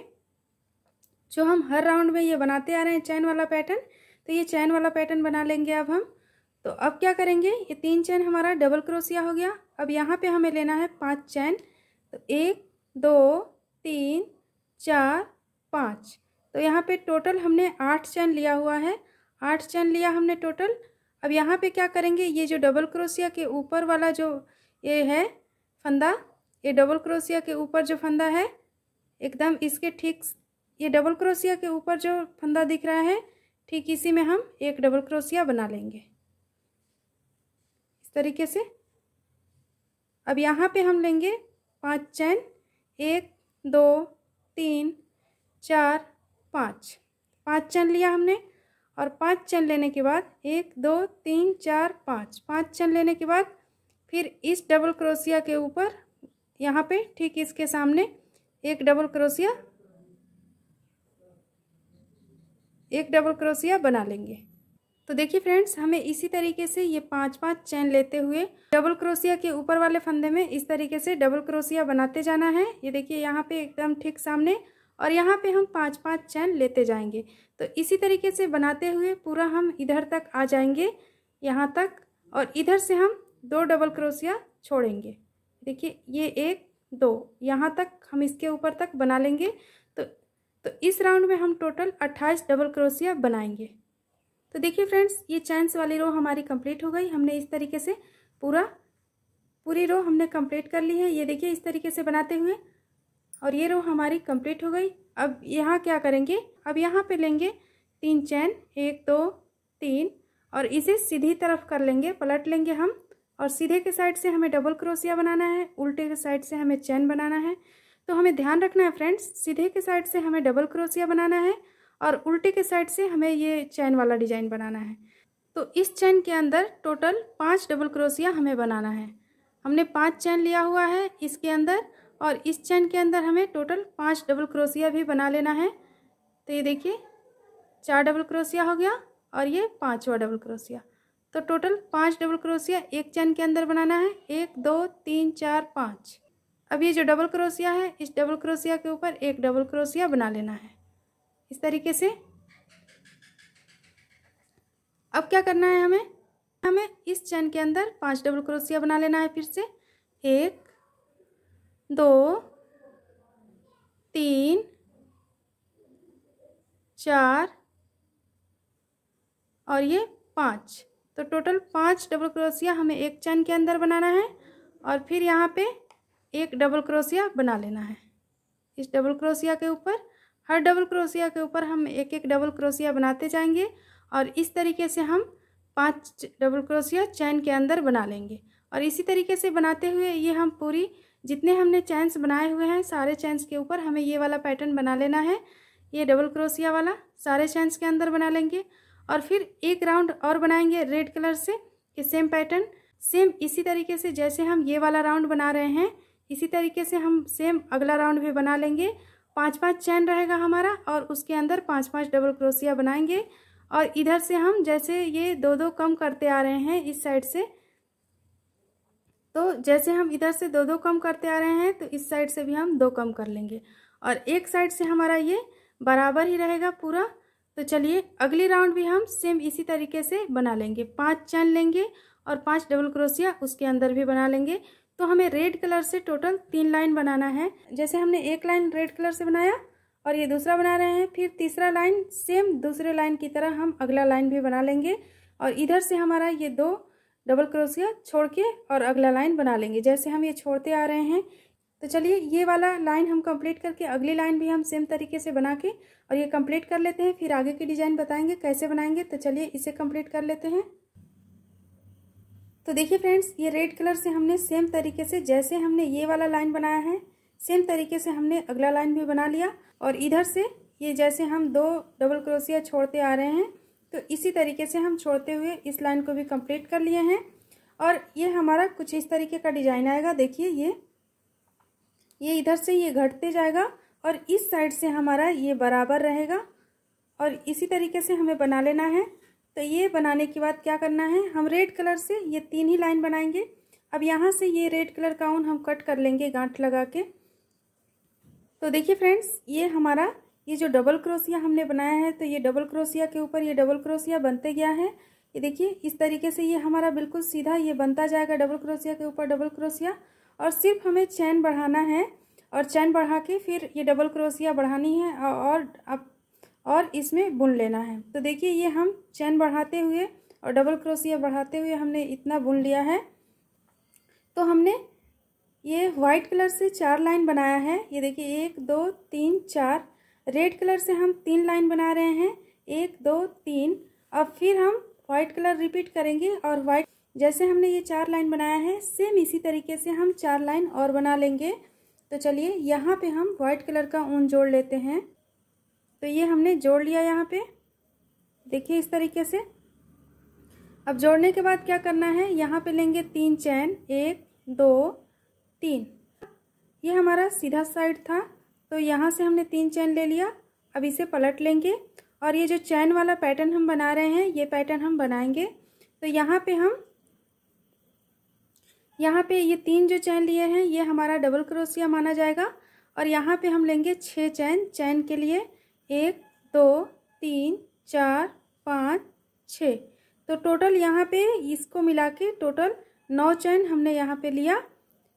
जो हम हर राउंड में ये बनाते आ रहे हैं चैन वाला पैटर्न। तो ये चैन वाला पैटर्न बना लेंगे अब हम। तो अब क्या करेंगे, ये 3 चैन हमारा डबल क्रोशिया हो गया। अब यहाँ पे हमें लेना है 5 चैन, तो 1 2 3 4 5। तो यहाँ पे टोटल हमने 8 चैन लिया हुआ है, 8 चैन लिया हमने टोटल। अब यहाँ पे क्या करेंगे, ये जो डबल क्रोशिया के ऊपर वाला जो ये है फंदा, ये डबल क्रोशिया के ऊपर जो फंदा है एकदम इसके ठीक, ये डबल क्रोशिया के ऊपर जो फंदा दिख रहा है ठीक इसी में हम 1 डबल क्रोशिया बना लेंगे इस तरीके से। अब यहाँ पे हम लेंगे 5 चैन, 1 2 3 4 5। 5 चैन लिया हमने और 5 चैन लेने के बाद 1 2 3 4 5। 5 चैन लेने के बाद फिर इस डबल क्रोशिया के ऊपर यहाँ पे ठीक इसके सामने 1 डबल क्रोशिया बना लेंगे। तो देखिए फ्रेंड्स, हमें इसी तरीके से ये 5 चैन लेते हुए डबल क्रोशिया के ऊपर वाले फंदे में इस तरीके से डबल क्रोशिया बनाते जाना है। ये देखिए यहाँ पे एकदम ठीक सामने, और यहाँ पे हम 5 चैन लेते जाएंगे। तो इसी तरीके से बनाते हुए पूरा हम इधर तक आ जाएंगे, यहाँ तक, और इधर से हम 2 डबल क्रोशिया छोड़ेंगे। देखिए ये 1 2 यहाँ तक हम इसके ऊपर तक बना लेंगे। तो इस राउंड में हम टोटल 28 डबल क्रोशिया बनाएंगे। तो देखिए फ्रेंड्स, ये चैन्स वाली रो हमारी कंप्लीट हो गई। हमने इस तरीके से पूरी रो हमने कंप्लीट कर ली है। ये देखिए इस तरीके से बनाते हुए, और ये रो हमारी कंप्लीट हो गई। अब यहाँ क्या करेंगे, अब यहाँ पे लेंगे 3 चैन, 1 2 3 और इसे सीधी तरफ कर लेंगे, पलट लेंगे हम। और सीधे के साइड से हमें डबल क्रोशिया बनाना है, उल्टे के साइड से हमें चैन बनाना है। तो हमें ध्यान रखना है फ्रेंड्स, सीधे के साइड से हमें डबल क्रोशिया बनाना है और उल्टे के साइड से हमें ये चैन वाला डिजाइन बनाना है। तो इस चैन के अंदर टोटल 5 डबल क्रोशिया हमें बनाना है। हमने 5 चैन लिया हुआ है इसके अंदर, और इस चैन के अंदर हमें टोटल 5 डबल क्रोशिया भी बना लेना है। तो ये देखिए 4 डबल क्रोशिया हो गया और ये 5वां डबल क्रोशिया। तो टोटल 5 डबल क्रोशिया एक चैन के अंदर बनाना है, 1 2 3 4 5। अब ये जो डबल क्रोशिया है इस डबल क्रोशिया के ऊपर 1 डबल क्रोशिया बना लेना है इस तरीके से। अब क्या करना है, हमें इस चैन के अंदर 5 डबल क्रोशिया बना लेना है फिर से, 1 2 3 4 और ये 5। तो टोटल 5 डबल क्रोशिया हमें एक चैन के अंदर बनाना है, और फिर यहाँ पे 1 डबल क्रोशिया बना लेना है इस डबल क्रोशिया के ऊपर। हर डबल क्रोशिया के ऊपर हम 1 डबल क्रोशिया बनाते जाएंगे, और इस तरीके से हम 5 डबल क्रोशिया चैन के अंदर बना लेंगे। और इसी तरीके से बनाते हुए ये हम पूरी जितने हमने चैन्स बनाए हुए हैं सारे चैन्स के ऊपर हमें ये वाला पैटर्न बना लेना है, ये डबल क्रोशिया वाला सारे चैन्स के अंदर बना लेंगे। और फिर एक राउंड और बनाएंगे रेड कलर से, ये सेम पैटर्न सेम इसी तरीके से जैसे हम ये वाला राउंड बना रहे हैं इसी तरीके से हम सेम अगला राउंड भी बना लेंगे। 5-5 चैन रहेगा हमारा और उसके अंदर 5-5 डबल क्रोशिया बनाएंगे। और इधर से हम जैसे ये 2-2 कम करते आ रहे हैं इस साइड से, तो जैसे हम इधर से 2-2 कम करते आ रहे हैं तो इस साइड से भी हम 2 कम कर लेंगे और एक साइड से हमारा ये बराबर ही रहेगा पूरा। तो चलिए अगली राउंड भी हम सेम इसी तरीके से बना लेंगे, 5 चैन लेंगे और 5 डबल क्रोशिया उसके अंदर भी बना लेंगे। तो हमें रेड कलर से टोटल 3 लाइन बनाना है, जैसे हमने एक लाइन रेड कलर से बनाया और ये दूसरा बना रहे हैं, फिर तीसरा लाइन सेम दूसरे लाइन की तरह हम अगला लाइन भी बना लेंगे। और इधर से हमारा ये 2 डबल क्रोशिया छोड़ के और अगला लाइन बना लेंगे जैसे हम ये छोड़ते आ रहे हैं। तो चलिए ये वाला लाइन हम कंप्लीट करके अगली लाइन भी हम सेम तरीके से बना के और ये कंप्लीट कर लेते हैं, फिर आगे की डिज़ाइन बताएंगे कैसे बनाएंगे। तो चलिए इसे कंप्लीट कर लेते हैं। तो देखिए फ्रेंड्स, ये रेड कलर से हमने सेम तरीके से जैसे हमने ये वाला लाइन बनाया है सेम तरीके से हमने अगला लाइन भी बना लिया। और इधर से ये जैसे हम 2 डबल क्रोशिया छोड़ते आ रहे हैं तो इसी तरीके से हम छोड़ते हुए इस लाइन को भी कंप्लीट कर लिए हैं। और ये हमारा कुछ इस तरीके का डिजाइन आएगा। देखिए ये इधर से ये घटते जाएगा और इस साइड से हमारा ये बराबर रहेगा और इसी तरीके से हमें बना लेना है। तो ये बनाने के बाद क्या करना है, हम रेड कलर से ये 3 ही लाइन बनाएंगे। अब यहाँ से ये रेड कलर का ऊन हम कट कर लेंगे गांठ लगा के। तो देखिए फ्रेंड्स, ये हमारा ये जो डबल क्रोशिया हमने बनाया है तो ये डबल क्रोशिया के ऊपर ये डबल क्रोशिया बनते गया है। ये देखिए इस तरीके से ये हमारा बिल्कुल सीधा ये बनता जाएगा डबल क्रोशिया के ऊपर डबल क्रोशिया। और सिर्फ हमें चैन बढ़ाना है और चैन बढ़ा के फिर ये डबल क्रोशिया बढ़ानी है और इसमें बुन लेना है। तो देखिए ये हम चैन बढ़ाते हुए और डबल क्रोशिया बढ़ाते हुए हमने इतना बुन लिया है। तो हमने ये वाइट कलर से 4 लाइन बनाया है। ये देखिए 1 2 3 4, रेड कलर से हम 3 लाइन बना रहे हैं 1 2 3। अब फिर हम वाइट कलर रिपीट करेंगे और वाइट जैसे हमने ये 4 लाइन बनाया है सेम इसी तरीके से हम 4 लाइन और बना लेंगे। तो चलिए यहाँ पर हम वाइट कलर का ऊन जोड़ लेते हैं। तो ये हमने जोड़ लिया यहाँ पे, देखिए इस तरीके से। अब जोड़ने के बाद क्या करना है, यहाँ पे लेंगे 3 चैन 1 2 3। ये हमारा सीधा साइड था तो यहाँ से हमने 3 चैन ले लिया। अब इसे पलट लेंगे और ये जो चैन वाला पैटर्न हम बना रहे हैं ये पैटर्न हम बनाएंगे। तो यहाँ पे ये 3 जो चैन लिए हैं ये हमारा डबल क्रोशिया माना जाएगा। और यहाँ पे हम लेंगे 6 चैन के लिए 1 2 3 4 5 6। तो टोटल यहाँ पे इसको मिला के टोटल 9 चैन हमने यहाँ पे लिया।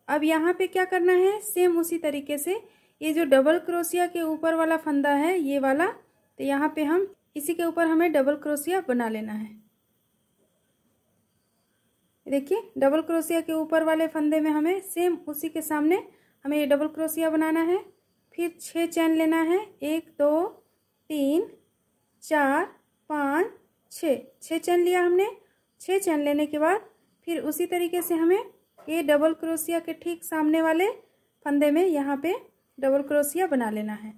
अब यहाँ पे क्या करना है, सेम उसी तरीके से ये जो डबल क्रोशिया के ऊपर वाला फंदा है ये वाला, तो यहाँ पे हम इसी के ऊपर हमें डबल क्रोशिया बना लेना है। देखिए डबल क्रोशिया के ऊपर वाले फंदे में हमें सेम उसी के सामने हमें ये डबल क्रोशिया बनाना है। फिर 6 चैन लेना है 1 2 3 4 5 6 चैन लिया हमने। 6 चैन लेने के बाद फिर उसी तरीके से हमें ये डबल क्रोशिया के ठीक सामने वाले फंदे में यहाँ पे डबल क्रोशिया बना लेना है।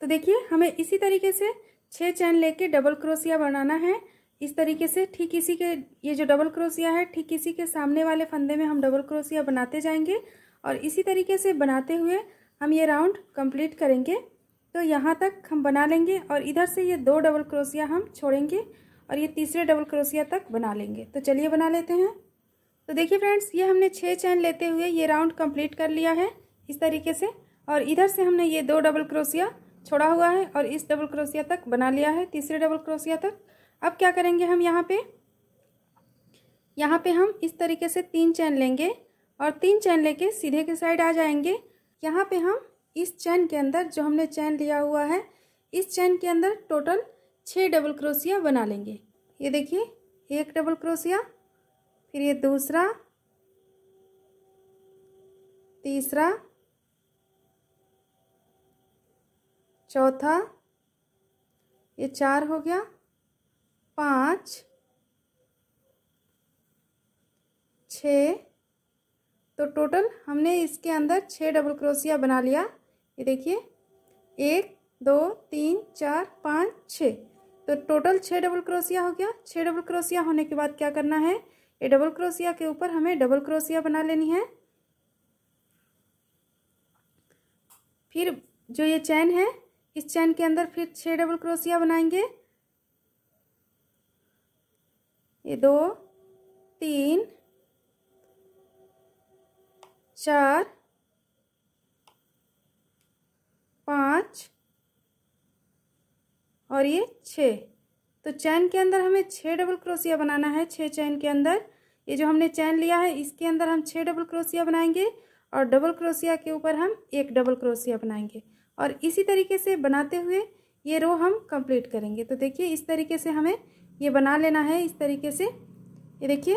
तो देखिए हमें इसी तरीके से 6 चैन लेके डबल क्रोशिया बनाना है। इस तरीके से ठीक इसी के ये जो डबल क्रोशिया है ठीक इसी के सामने वाले फंदे में हम डबल क्रोशिया बनाते जाएंगे और इसी तरीके से बनाते हुए हम ये राउंड कंप्लीट करेंगे। तो यहाँ तक हम बना लेंगे और इधर से ये 2 डबल क्रोशिया हम छोड़ेंगे और ये तीसरे डबल क्रोशिया तक बना लेंगे। तो चलिए बना लेते हैं। तो देखिए फ्रेंड्स, ये हमने 6 चैन लेते हुए ये राउंड कंप्लीट कर लिया है इस तरीके से। और इधर से हमने ये 2 डबल क्रोशिया छोड़ा हुआ है और इस डबल क्रोशिया तक बना लिया है तीसरे डबल क्रोशिया तक। अब क्या करेंगे हम, यहाँ पे हम इस तरीके से 3 चैन लेंगे और 3 चैन लेके सीधे के साइड आ जाएंगे। यहाँ पे हम इस चैन के अंदर जो हमने चैन लिया हुआ है इस चैन के अंदर टोटल 6 डबल क्रोशिया बना लेंगे। ये देखिए 1 डबल क्रोशिया, फिर ये दूसरा, तीसरा, चौथा, ये 4 हो गया, 5 6 तो टोटल हमने इसके अंदर 6 डबल क्रोशिया बना लिया। ये देखिए 1 2 3 4 5 6, तो टोटल 6 डबल क्रोशिया हो गया। 6 डबल क्रोशिया होने के बाद क्या करना है, ये डबल क्रोशिया के ऊपर हमें डबल क्रोशिया बना लेनी है। फिर जो ये चैन है, इस चैन के अंदर फिर 6 डबल क्रोशिया बनाएंगे। ये 2 3 4 5 और ये 6। तो चैन के अंदर हमें 6 डबल क्रोशिया बनाना है। 6 चैन के अंदर ये जो हमने चैन लिया है, इसके अंदर हम 6 डबल क्रोशिया बनाएंगे और डबल क्रोशिया के ऊपर हम 1 डबल क्रोशिया बनाएंगे और इसी तरीके से बनाते हुए ये रो हम कंप्लीट करेंगे। तो देखिए इस तरीके से हमें ये बना लेना है, इस तरीके से। ये देखिए,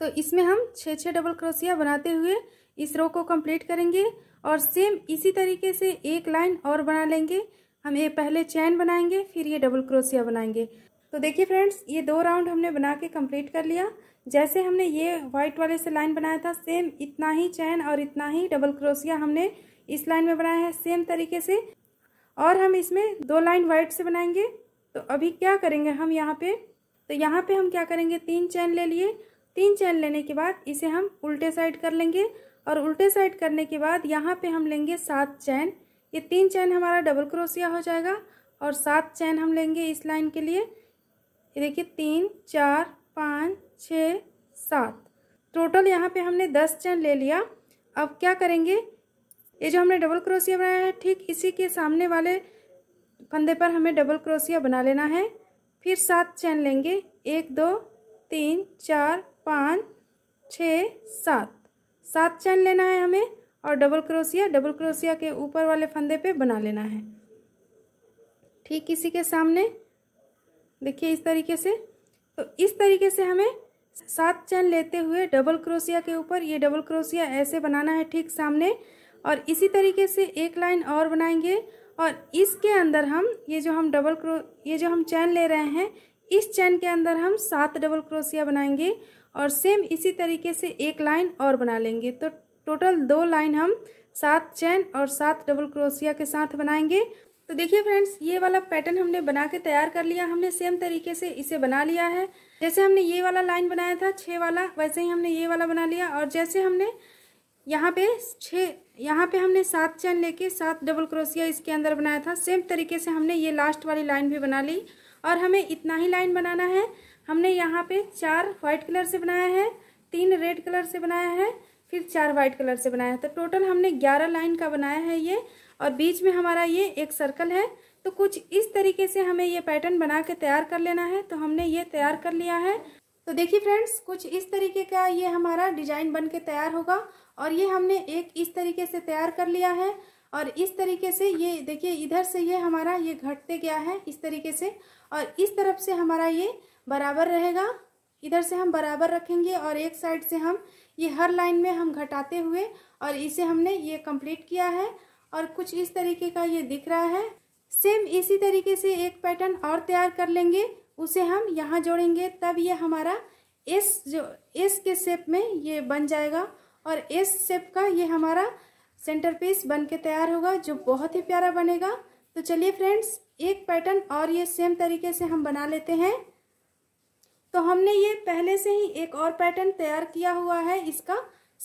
तो इसमें हम 6 डबल क्रोशिया बनाते हुए इस रो को कंप्लीट करेंगे और सेम इसी तरीके से एक लाइन और बना लेंगे। हम ये पहले चैन बनाएंगे, फिर ये डबल क्रोशिया बनाएंगे। तो देखिए फ्रेंड्स, ये 2 राउंड हमने बना के कंप्लीट कर लिया। जैसे हमने ये व्हाइट वाले से लाइन बनाया था, सेम इतना ही चैन और इतना ही डबल क्रोशिया हमने इस लाइन में बनाया है सेम तरीके से। और हम इसमें 2 लाइन व्हाइट से बनाएंगे। तो अभी क्या करेंगे हम यहाँ पे, तो यहाँ पे हम क्या करेंगे, 3 चैन ले लिए। 3 चैन लेने के बाद इसे हम उल्टे साइड कर लेंगे और उल्टे साइड करने के बाद यहाँ पे हम लेंगे 7 चैन। ये 3 चैन हमारा डबल क्रोशिया हो जाएगा और 7 चैन हम लेंगे इस लाइन के लिए। ये देखिए 3 4 5 6 7, टोटल यहाँ पे हमने 10 चैन ले लिया। अब क्या करेंगे, ये जो हमने डबल क्रोशिया बनाया है, ठीक इसी के सामने वाले फंदे पर हमें डबल क्रोशिया बना लेना है। फिर 7 चैन लेंगे, 1 2 3 4 5 6 7, 7 चैन लेना है हमें और डबल क्रोशिया के ऊपर वाले फंदे पे बना लेना है, ठीक इसी के सामने। देखिए इस तरीके से। तो इस तरीके से हमें 7 चैन लेते हुए डबल क्रोशिया के ऊपर ये डबल क्रोशिया ऐसे बनाना है, ठीक सामने। और इसी तरीके से एक लाइन और बनाएंगे और इसके अंदर हम ये जो हम चैन ले रहे हैं, इस चैन के अंदर हम 7 डबल क्रोशिया बनाएंगे और सेम इसी तरीके से एक लाइन और बना लेंगे। तो टोटल 2 लाइन हम 7 चैन और 7 डबल क्रोशिया के साथ बनाएंगे। तो देखिए फ्रेंड्स, ये वाला पैटर्न हमने बना के तैयार कर लिया। हमने सेम तरीके से इसे बना लिया है। जैसे हमने ये वाला लाइन बनाया था 6 वाला, वैसे ही हमने ये वाला बना लिया। और जैसे हमने यहाँ पे हमने 7 चैन लेके 7 डबल क्रोशिया इसके अंदर बनाया था, सेम तरीके से हमने ये लास्ट वाली लाइन भी बना ली। और हमें इतना ही लाइन बनाना है। हमने यहाँ पे 4 व्हाइट कलर से बनाया है, 3 रेड कलर से बनाया है, फिर 4 व्हाइट कलर से बनाया है। तो टोटल हमने 11 लाइन का बनाया है ये। और बीच में हमारा ये एक सर्कल है। तो कुछ इस तरीके से हमें ये पैटर्न बना के तैयार कर लेना है। तो हमने ये तैयार कर लिया है। तो देखिए फ्रेंड्स, कुछ इस तरीके का ये हमारा डिजाइन बन के तैयार होगा। और ये हमने एक इस तरीके से तैयार कर लिया है। और इस तरीके से ये देखिए, इधर से ये हमारा ये घटते गया है इस तरीके से, और इस तरफ से हमारा ये बराबर रहेगा। इधर से हम बराबर रखेंगे और एक साइड से हम ये हर लाइन में हम घटाते हुए, और इसे हमने ये कंप्लीट किया है। और कुछ इस तरीके का ये दिख रहा है। सेम इसी तरीके से एक पैटर्न और तैयार कर लेंगे, उसे हम यहाँ जोड़ेंगे, तब ये हमारा एस के शेप में ये बन जाएगा। और एस शेप का ये हमारा सेंटर पीस बन के तैयार होगा, जो बहुत ही प्यारा बनेगा। तो चलिए फ्रेंड्स, एक पैटर्न और ये सेम तरीके से हम बना लेते हैं। तो हमने ये पहले से ही एक और पैटर्न तैयार किया हुआ है इसका।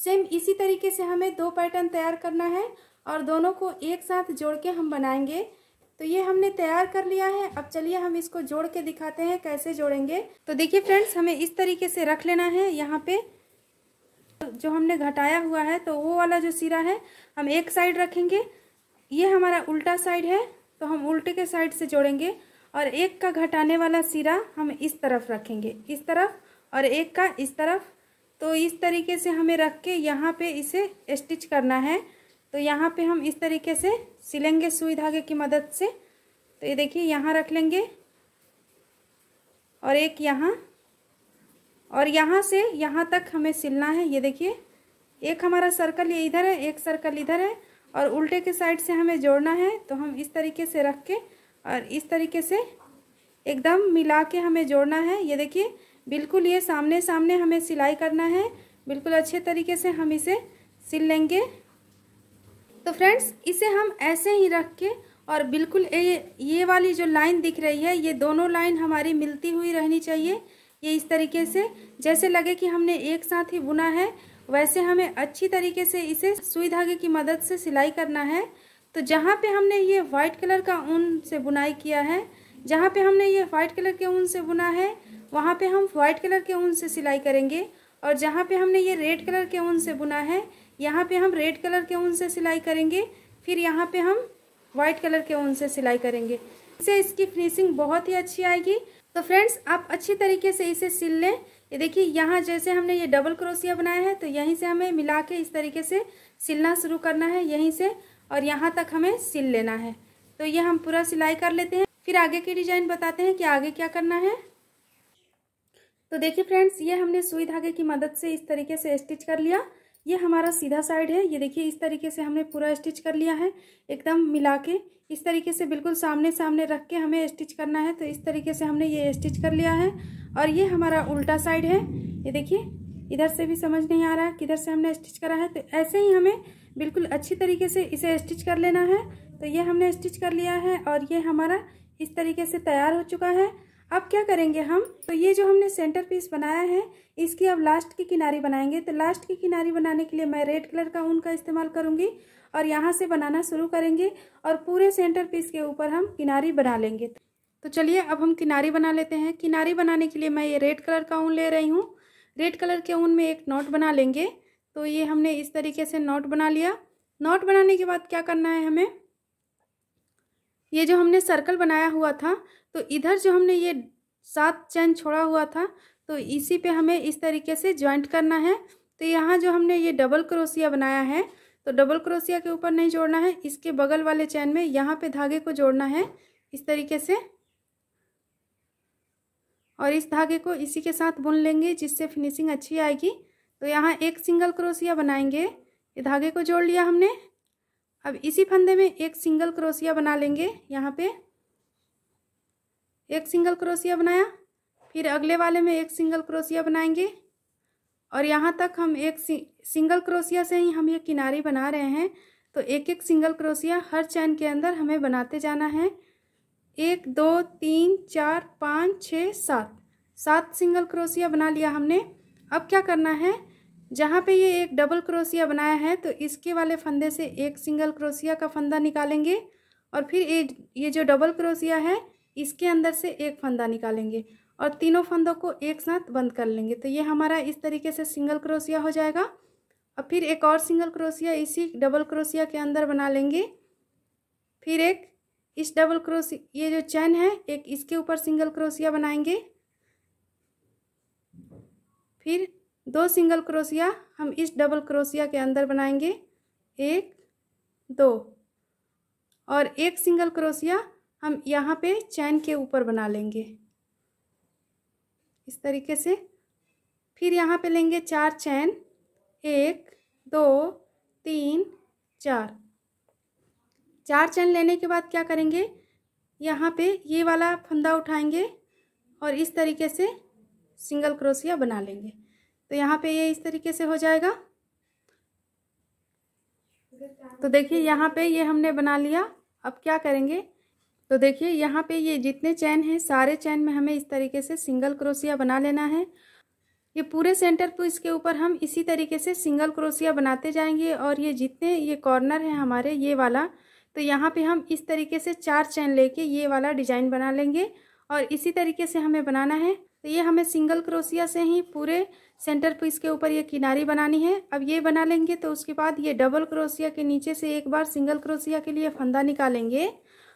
सेम इसी तरीके से हमें 2 पैटर्न तैयार करना है और दोनों को एक साथ जोड़ के हम बनाएंगे। तो ये हमने तैयार कर लिया है। अब चलिए हम इसको जोड़ के दिखाते हैं कैसे जोड़ेंगे। तो देखिए फ्रेंड्स, हमें इस तरीके से रख लेना है। यहाँ पे जो हमने घटाया हुआ है, तो वो वाला जो सिरा है हम एक साइड रखेंगे। ये हमारा उल्टा साइड है, तो हम उल्टे के साइड से जोड़ेंगे। और एक का घटाने वाला सिरा हम इस तरफ रखेंगे, इस तरफ, और एक का इस तरफ। तो इस तरीके से हमें रख के यहाँ पे इसे स्टिच करना है। तो यहाँ पे हम इस तरीके से सिलेंगे सुई धागे की मदद से। तो ये देखिए, यहाँ रख लेंगे और एक यहाँ, और यहाँ से यहाँ तक हमें सिलना है। ये देखिए, एक हमारा सर्कल ये इधर है, एक सर्कल इधर है, और उल्टे के साइड से हमें जोड़ना है। तो हम इस तरीके से रख के और इस तरीके से एकदम मिला के हमें जोड़ना है। ये देखिए, बिल्कुल ये सामने सामने हमें सिलाई करना है। बिल्कुल अच्छे तरीके से हम इसे सिल लेंगे। तो फ्रेंड्स इसे हम ऐसे ही रख के और बिल्कुल ये वाली जो लाइन दिख रही है ये दोनों लाइन हमारी मिलती हुई रहनी चाहिए। ये इस तरीके से जैसे लगे कि हमने एक साथ ही बुना है वैसे हमें अच्छी तरीके से इसे सुई धागे की मदद से सिलाई करना है। तो जहाँ पे हमने ये वाइट कलर का ऊन से बुनाई किया है, जहाँ पे हमने ये वाइट कलर के ऊन से बुना है वहाँ पे हम वाइट कलर के ऊन से सिलाई करेंगे, और जहाँ पे हमने ये रेड कलर के ऊन से बुना है यहाँ पे हम रेड कलर के ऊन से सिलाई करेंगे, फिर यहाँ पे हम वाइट कलर के ऊन से सिलाई करेंगे। इससे इसकी फिनिशिंग बहुत ही अच्छी आएगी। तो फ्रेंड्स आप अच्छी तरीके से इसे सिल लें। ये देखिए यहाँ जैसे हमने ये डबल क्रोशिया बनाया है तो यहीं से हमें मिला के इस तरीके से सिलना शुरू करना है, यहीं से और यहाँ तक हमें सिल लेना है। तो ये हम पूरा सिलाई कर लेते हैं, फिर आगे की डिजाइन बताते हैं कि आगे क्या करना है। तो देखिए फ्रेंड्स ये हमने सुई धागे की मदद से इस तरीके से स्टिच कर लिया। ये हमारा सीधा साइड है, ये देखिए इस तरीके से हमने पूरा स्टिच कर लिया है एकदम मिला के। इस तरीके से बिल्कुल सामने सामने रख के हमें स्टिच करना है। तो इस तरीके से हमने ये स्टिच कर लिया है, और ये हमारा उल्टा साइड है। ये देखिए इधर से भी समझ नहीं आ रहा है किधर से हमने स्टिच करा है। तो ऐसे ही हमें बिल्कुल अच्छी तरीके से इसे स्टिच कर लेना है। तो ये हमने स्टिच कर लिया है और ये हमारा इस तरीके से तैयार हो चुका है। अब क्या करेंगे हम, तो ये जो हमने सेंटर पीस बनाया है इसकी अब लास्ट की किनारी बनाएंगे। तो लास्ट की किनारी बनाने के लिए मैं रेड कलर का ऊन का इस्तेमाल करूँगी और यहाँ से बनाना शुरू करेंगे और पूरे सेंटर पीस के ऊपर हम किनारी बना लेंगे। तो चलिए अब हम किनारी बना लेते हैं। किनारी बनाने के लिए मैं ये रेड कलर का ऊन ले रही हूँ। रेड कलर के ऊन में एक नॉट बना लेंगे। तो ये हमने इस तरीके से नॉट बना लिया। नॉट बनाने के बाद क्या करना है हमें, ये जो हमने सर्कल बनाया हुआ था तो इधर जो हमने ये 7 चैन छोड़ा हुआ था तो इसी पे हमें इस तरीके से ज्वाइंट करना है। तो यहाँ जो हमने ये डबल क्रोशिया बनाया है तो डबल क्रोशिया के ऊपर नहीं जोड़ना है, इसके बगल वाले चैन में यहाँ पे धागे को जोड़ना है इस तरीके से, और इस धागे को इसी के साथ बुन लेंगे जिससे फिनिशिंग अच्छी आएगी। तो यहाँ एक सिंगल क्रोशिया बनाएंगे। ये धागे को जोड़ लिया हमने। अब इसी फंदे में एक सिंगल क्रोशिया बना लेंगे। यहाँ पे एक सिंगल क्रोशिया बनाया, फिर अगले वाले में एक सिंगल क्रोशिया बनाएंगे, और यहाँ तक हम एक सिंगल क्रोशिया से ही हम ये किनारी बना रहे हैं। तो एक एक सिंगल क्रोशिया हर चैन के अंदर हमें बनाते जाना है। 1 2 3 4 5 6 7 सिंगल क्रोशिया बना लिया हमने। अब क्या करना है, जहाँ पे ये एक डबल क्रोशिया बनाया है तो इसके वाले फंदे से एक सिंगल क्रोशिया का फंदा निकालेंगे, और फिर ये जो डबल क्रोशिया है इसके अंदर से एक फंदा निकालेंगे और तीनों फंदों को एक साथ बंद कर लेंगे। तो ये हमारा इस तरीके से सिंगल क्रोशिया हो जाएगा। और फिर एक और सिंगल क्रोशिया इसी डबल क्रोशिया के अंदर बना लेंगे। फिर एक इस डबल क्रोशिया, ये जो चैन है एक इसके ऊपर सिंगल क्रोशिया बनाएंगे, फिर 2 सिंगल क्रोशिया हम इस डबल क्रोशिया के अंदर बनाएंगे, 1 2, और एक सिंगल क्रोशिया हम यहाँ पे चैन के ऊपर बना लेंगे इस तरीके से। फिर यहाँ पे लेंगे 4 चैन, 1 2 3 4। 4 चैन लेने के बाद क्या करेंगे, यहाँ पे ये वाला फंदा उठाएंगे और इस तरीके से सिंगल क्रोशिया बना लेंगे। तो यहाँ पे ये इस तरीके से हो जाएगा। तो देखिए यहाँ पे ये हमने बना लिया। अब क्या करेंगे, तो देखिए यहाँ पे ये जितने चैन हैं सारे चैन में हमें इस तरीके से सिंगल क्रोशिया बना लेना है। ये पूरे सेंटर पीस के ऊपर हम इसी तरीके से सिंगल क्रोशिया बनाते जाएंगे, और ये जितने ये कॉर्नर है हमारे ये वाला तो यहाँ पे हम इस तरीके से 4 चैन लेके ये वाला डिजाइन बना लेंगे, और इसी तरीके से हमें बनाना है। तो ये हमें सिंगल क्रोशिया से ही पूरे सेंटर पीस के ऊपर ये किनारी बनानी है। अब ये बना लेंगे तो उसके बाद ये डबल क्रोशिया के नीचे से एक बार सिंगल क्रोशिया के लिए फंदा निकालेंगे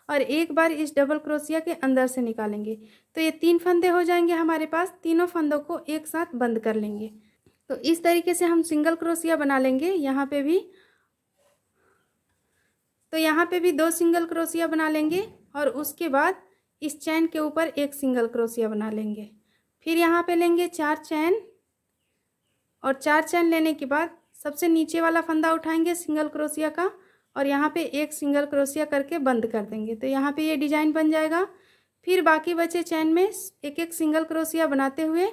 और एक बार इस डबल क्रोशिया के अंदर से निकालेंगे। तो ये 3 फंदे हो जाएंगे हमारे पास। तीनों फंदों को एक साथ बंद कर लेंगे। तो इस तरीके से हम सिंगल क्रोशिया बना लेंगे। यहाँ पे भी, तो यहाँ पे भी 2 सिंगल क्रोशिया बना लेंगे, और उसके बाद इस चैन के ऊपर एक सिंगल क्रोशिया बना लेंगे। फिर यहाँ पे लेंगे 4 चैन, और 4 चैन लेने के बाद सबसे नीचे वाला फंदा उठाएंगे सिंगल क्रोशिया का, और यहाँ पे एक सिंगल क्रोशिया करके बंद कर देंगे। तो यहाँ पे ये डिजाइन बन जाएगा। फिर बाकी बचे चैन में एक एक सिंगल क्रोशिया बनाते हुए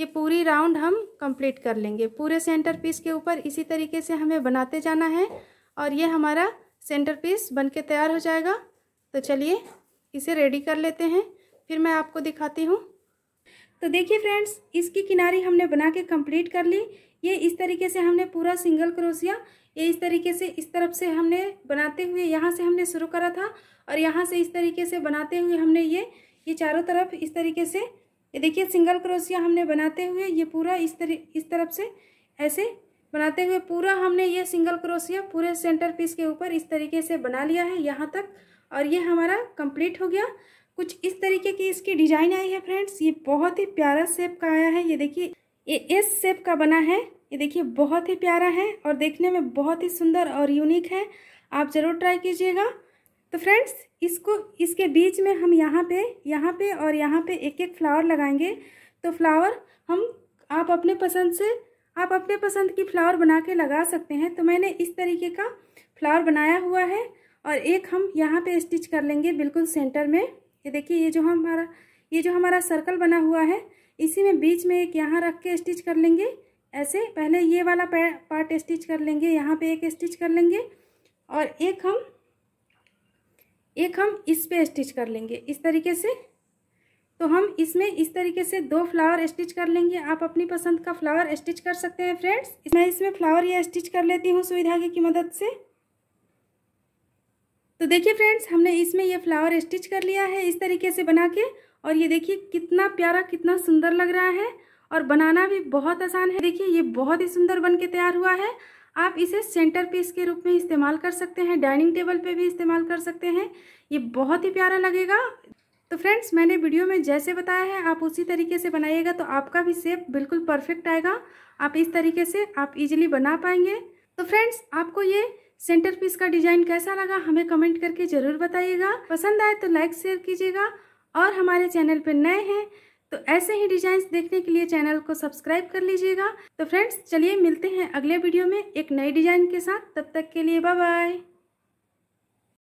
ये पूरी राउंड हम कंप्लीट कर लेंगे। पूरे सेंटर पीस के ऊपर इसी तरीके से हमें बनाते जाना है और ये हमारा सेंटर पीस बनके तैयार हो जाएगा। तो चलिए इसे रेडी कर लेते हैं, फिर मैं आपको दिखाती हूँ। तो देखिए फ्रेंड्स, इसकी किनारी हमने बना के कंप्लीट कर ली। ये इस तरीके से हमने पूरा सिंगल क्रोशिया, ये इस तरीके से इस तरफ से हमने बनाते हुए यहाँ से हमने शुरू करा था और यहाँ से इस तरीके से बनाते हुए हमने ये चारों तरफ इस तरीके से, ये देखिए सिंगल क्रोशिया हमने बनाते हुए ये पूरा इस तरफ से ऐसे बनाते हुए पूरा हमने ये सिंगल क्रोशिया पूरे सेंटर पीस के ऊपर इस तरीके से बना लिया है यहाँ तक, और ये हमारा कंप्लीट हो गया। कुछ इस तरीके की इसकी डिजाइन आई है फ्रेंड्स। ये बहुत ही प्यारा शेप का आया है, ये देखिए ये एस शेप का बना है, ये देखिए बहुत ही प्यारा है और देखने में बहुत ही सुंदर और यूनिक है। आप ज़रूर ट्राई कीजिएगा। तो फ्रेंड्स, इसके बीच में हम यहाँ पे और यहाँ पे एक एक फ्लावर लगाएंगे। तो फ्लावर आप अपने पसंद की फ्लावर बना के लगा सकते हैं। तो मैंने इस तरीके का फ्लावर बनाया हुआ है और एक हम यहाँ पे स्टिच कर लेंगे बिल्कुल सेंटर में। ये देखिए ये जो हमारा सर्कल बना हुआ है, इसी में बीच में एक यहाँ रख के स्टिच कर लेंगे। ऐसे पहले ये वाला पार्ट स्टिच कर लेंगे, यहाँ पे एक स्टिच कर लेंगे और एक हम इस पे स्टिच कर लेंगे इस तरीके से। तो हम इसमें इस तरीके से दो फ्लावर स्टिच कर लेंगे। आप अपनी पसंद का फ्लावर स्टिच कर सकते हैं फ्रेंड्स। मैं इसमें फ्लावर या स्टिच कर लेती हूँ सुई धागे की मदद से। तो देखिए फ्रेंड्स, हमने इसमें ये फ्लावर स्टिच कर लिया है इस तरीके से बना के, और ये देखिए कितना प्यारा कितना सुंदर लग रहा है और बनाना भी बहुत आसान है। देखिए ये बहुत ही सुंदर बनके तैयार हुआ है। आप इसे सेंटर पीस के रूप में इस्तेमाल कर सकते हैं, डाइनिंग टेबल पे भी इस्तेमाल कर सकते हैं, ये बहुत ही प्यारा लगेगा। तो फ्रेंड्स, मैंने वीडियो में जैसे बताया है आप उसी तरीके से बनाइएगा तो आपका भी शेप बिल्कुल परफेक्ट आएगा। आप इस तरीके से आप इजीली बना पाएंगे। तो फ्रेंड्स, आपको ये सेंटर पीस का डिज़ाइन कैसा लगा हमें कमेंट करके ज़रूर बताइएगा। पसंद आए तो लाइक शेयर कीजिएगा और हमारे चैनल पर नए हैं तो ऐसे ही डिजाइन्स देखने के लिए चैनल को सब्सक्राइब कर लीजिएगा। तो फ्रेंड्स, चलिए मिलते हैं अगले वीडियो में एक नई डिजाइन के साथ। तब तक के लिए बाय बाय।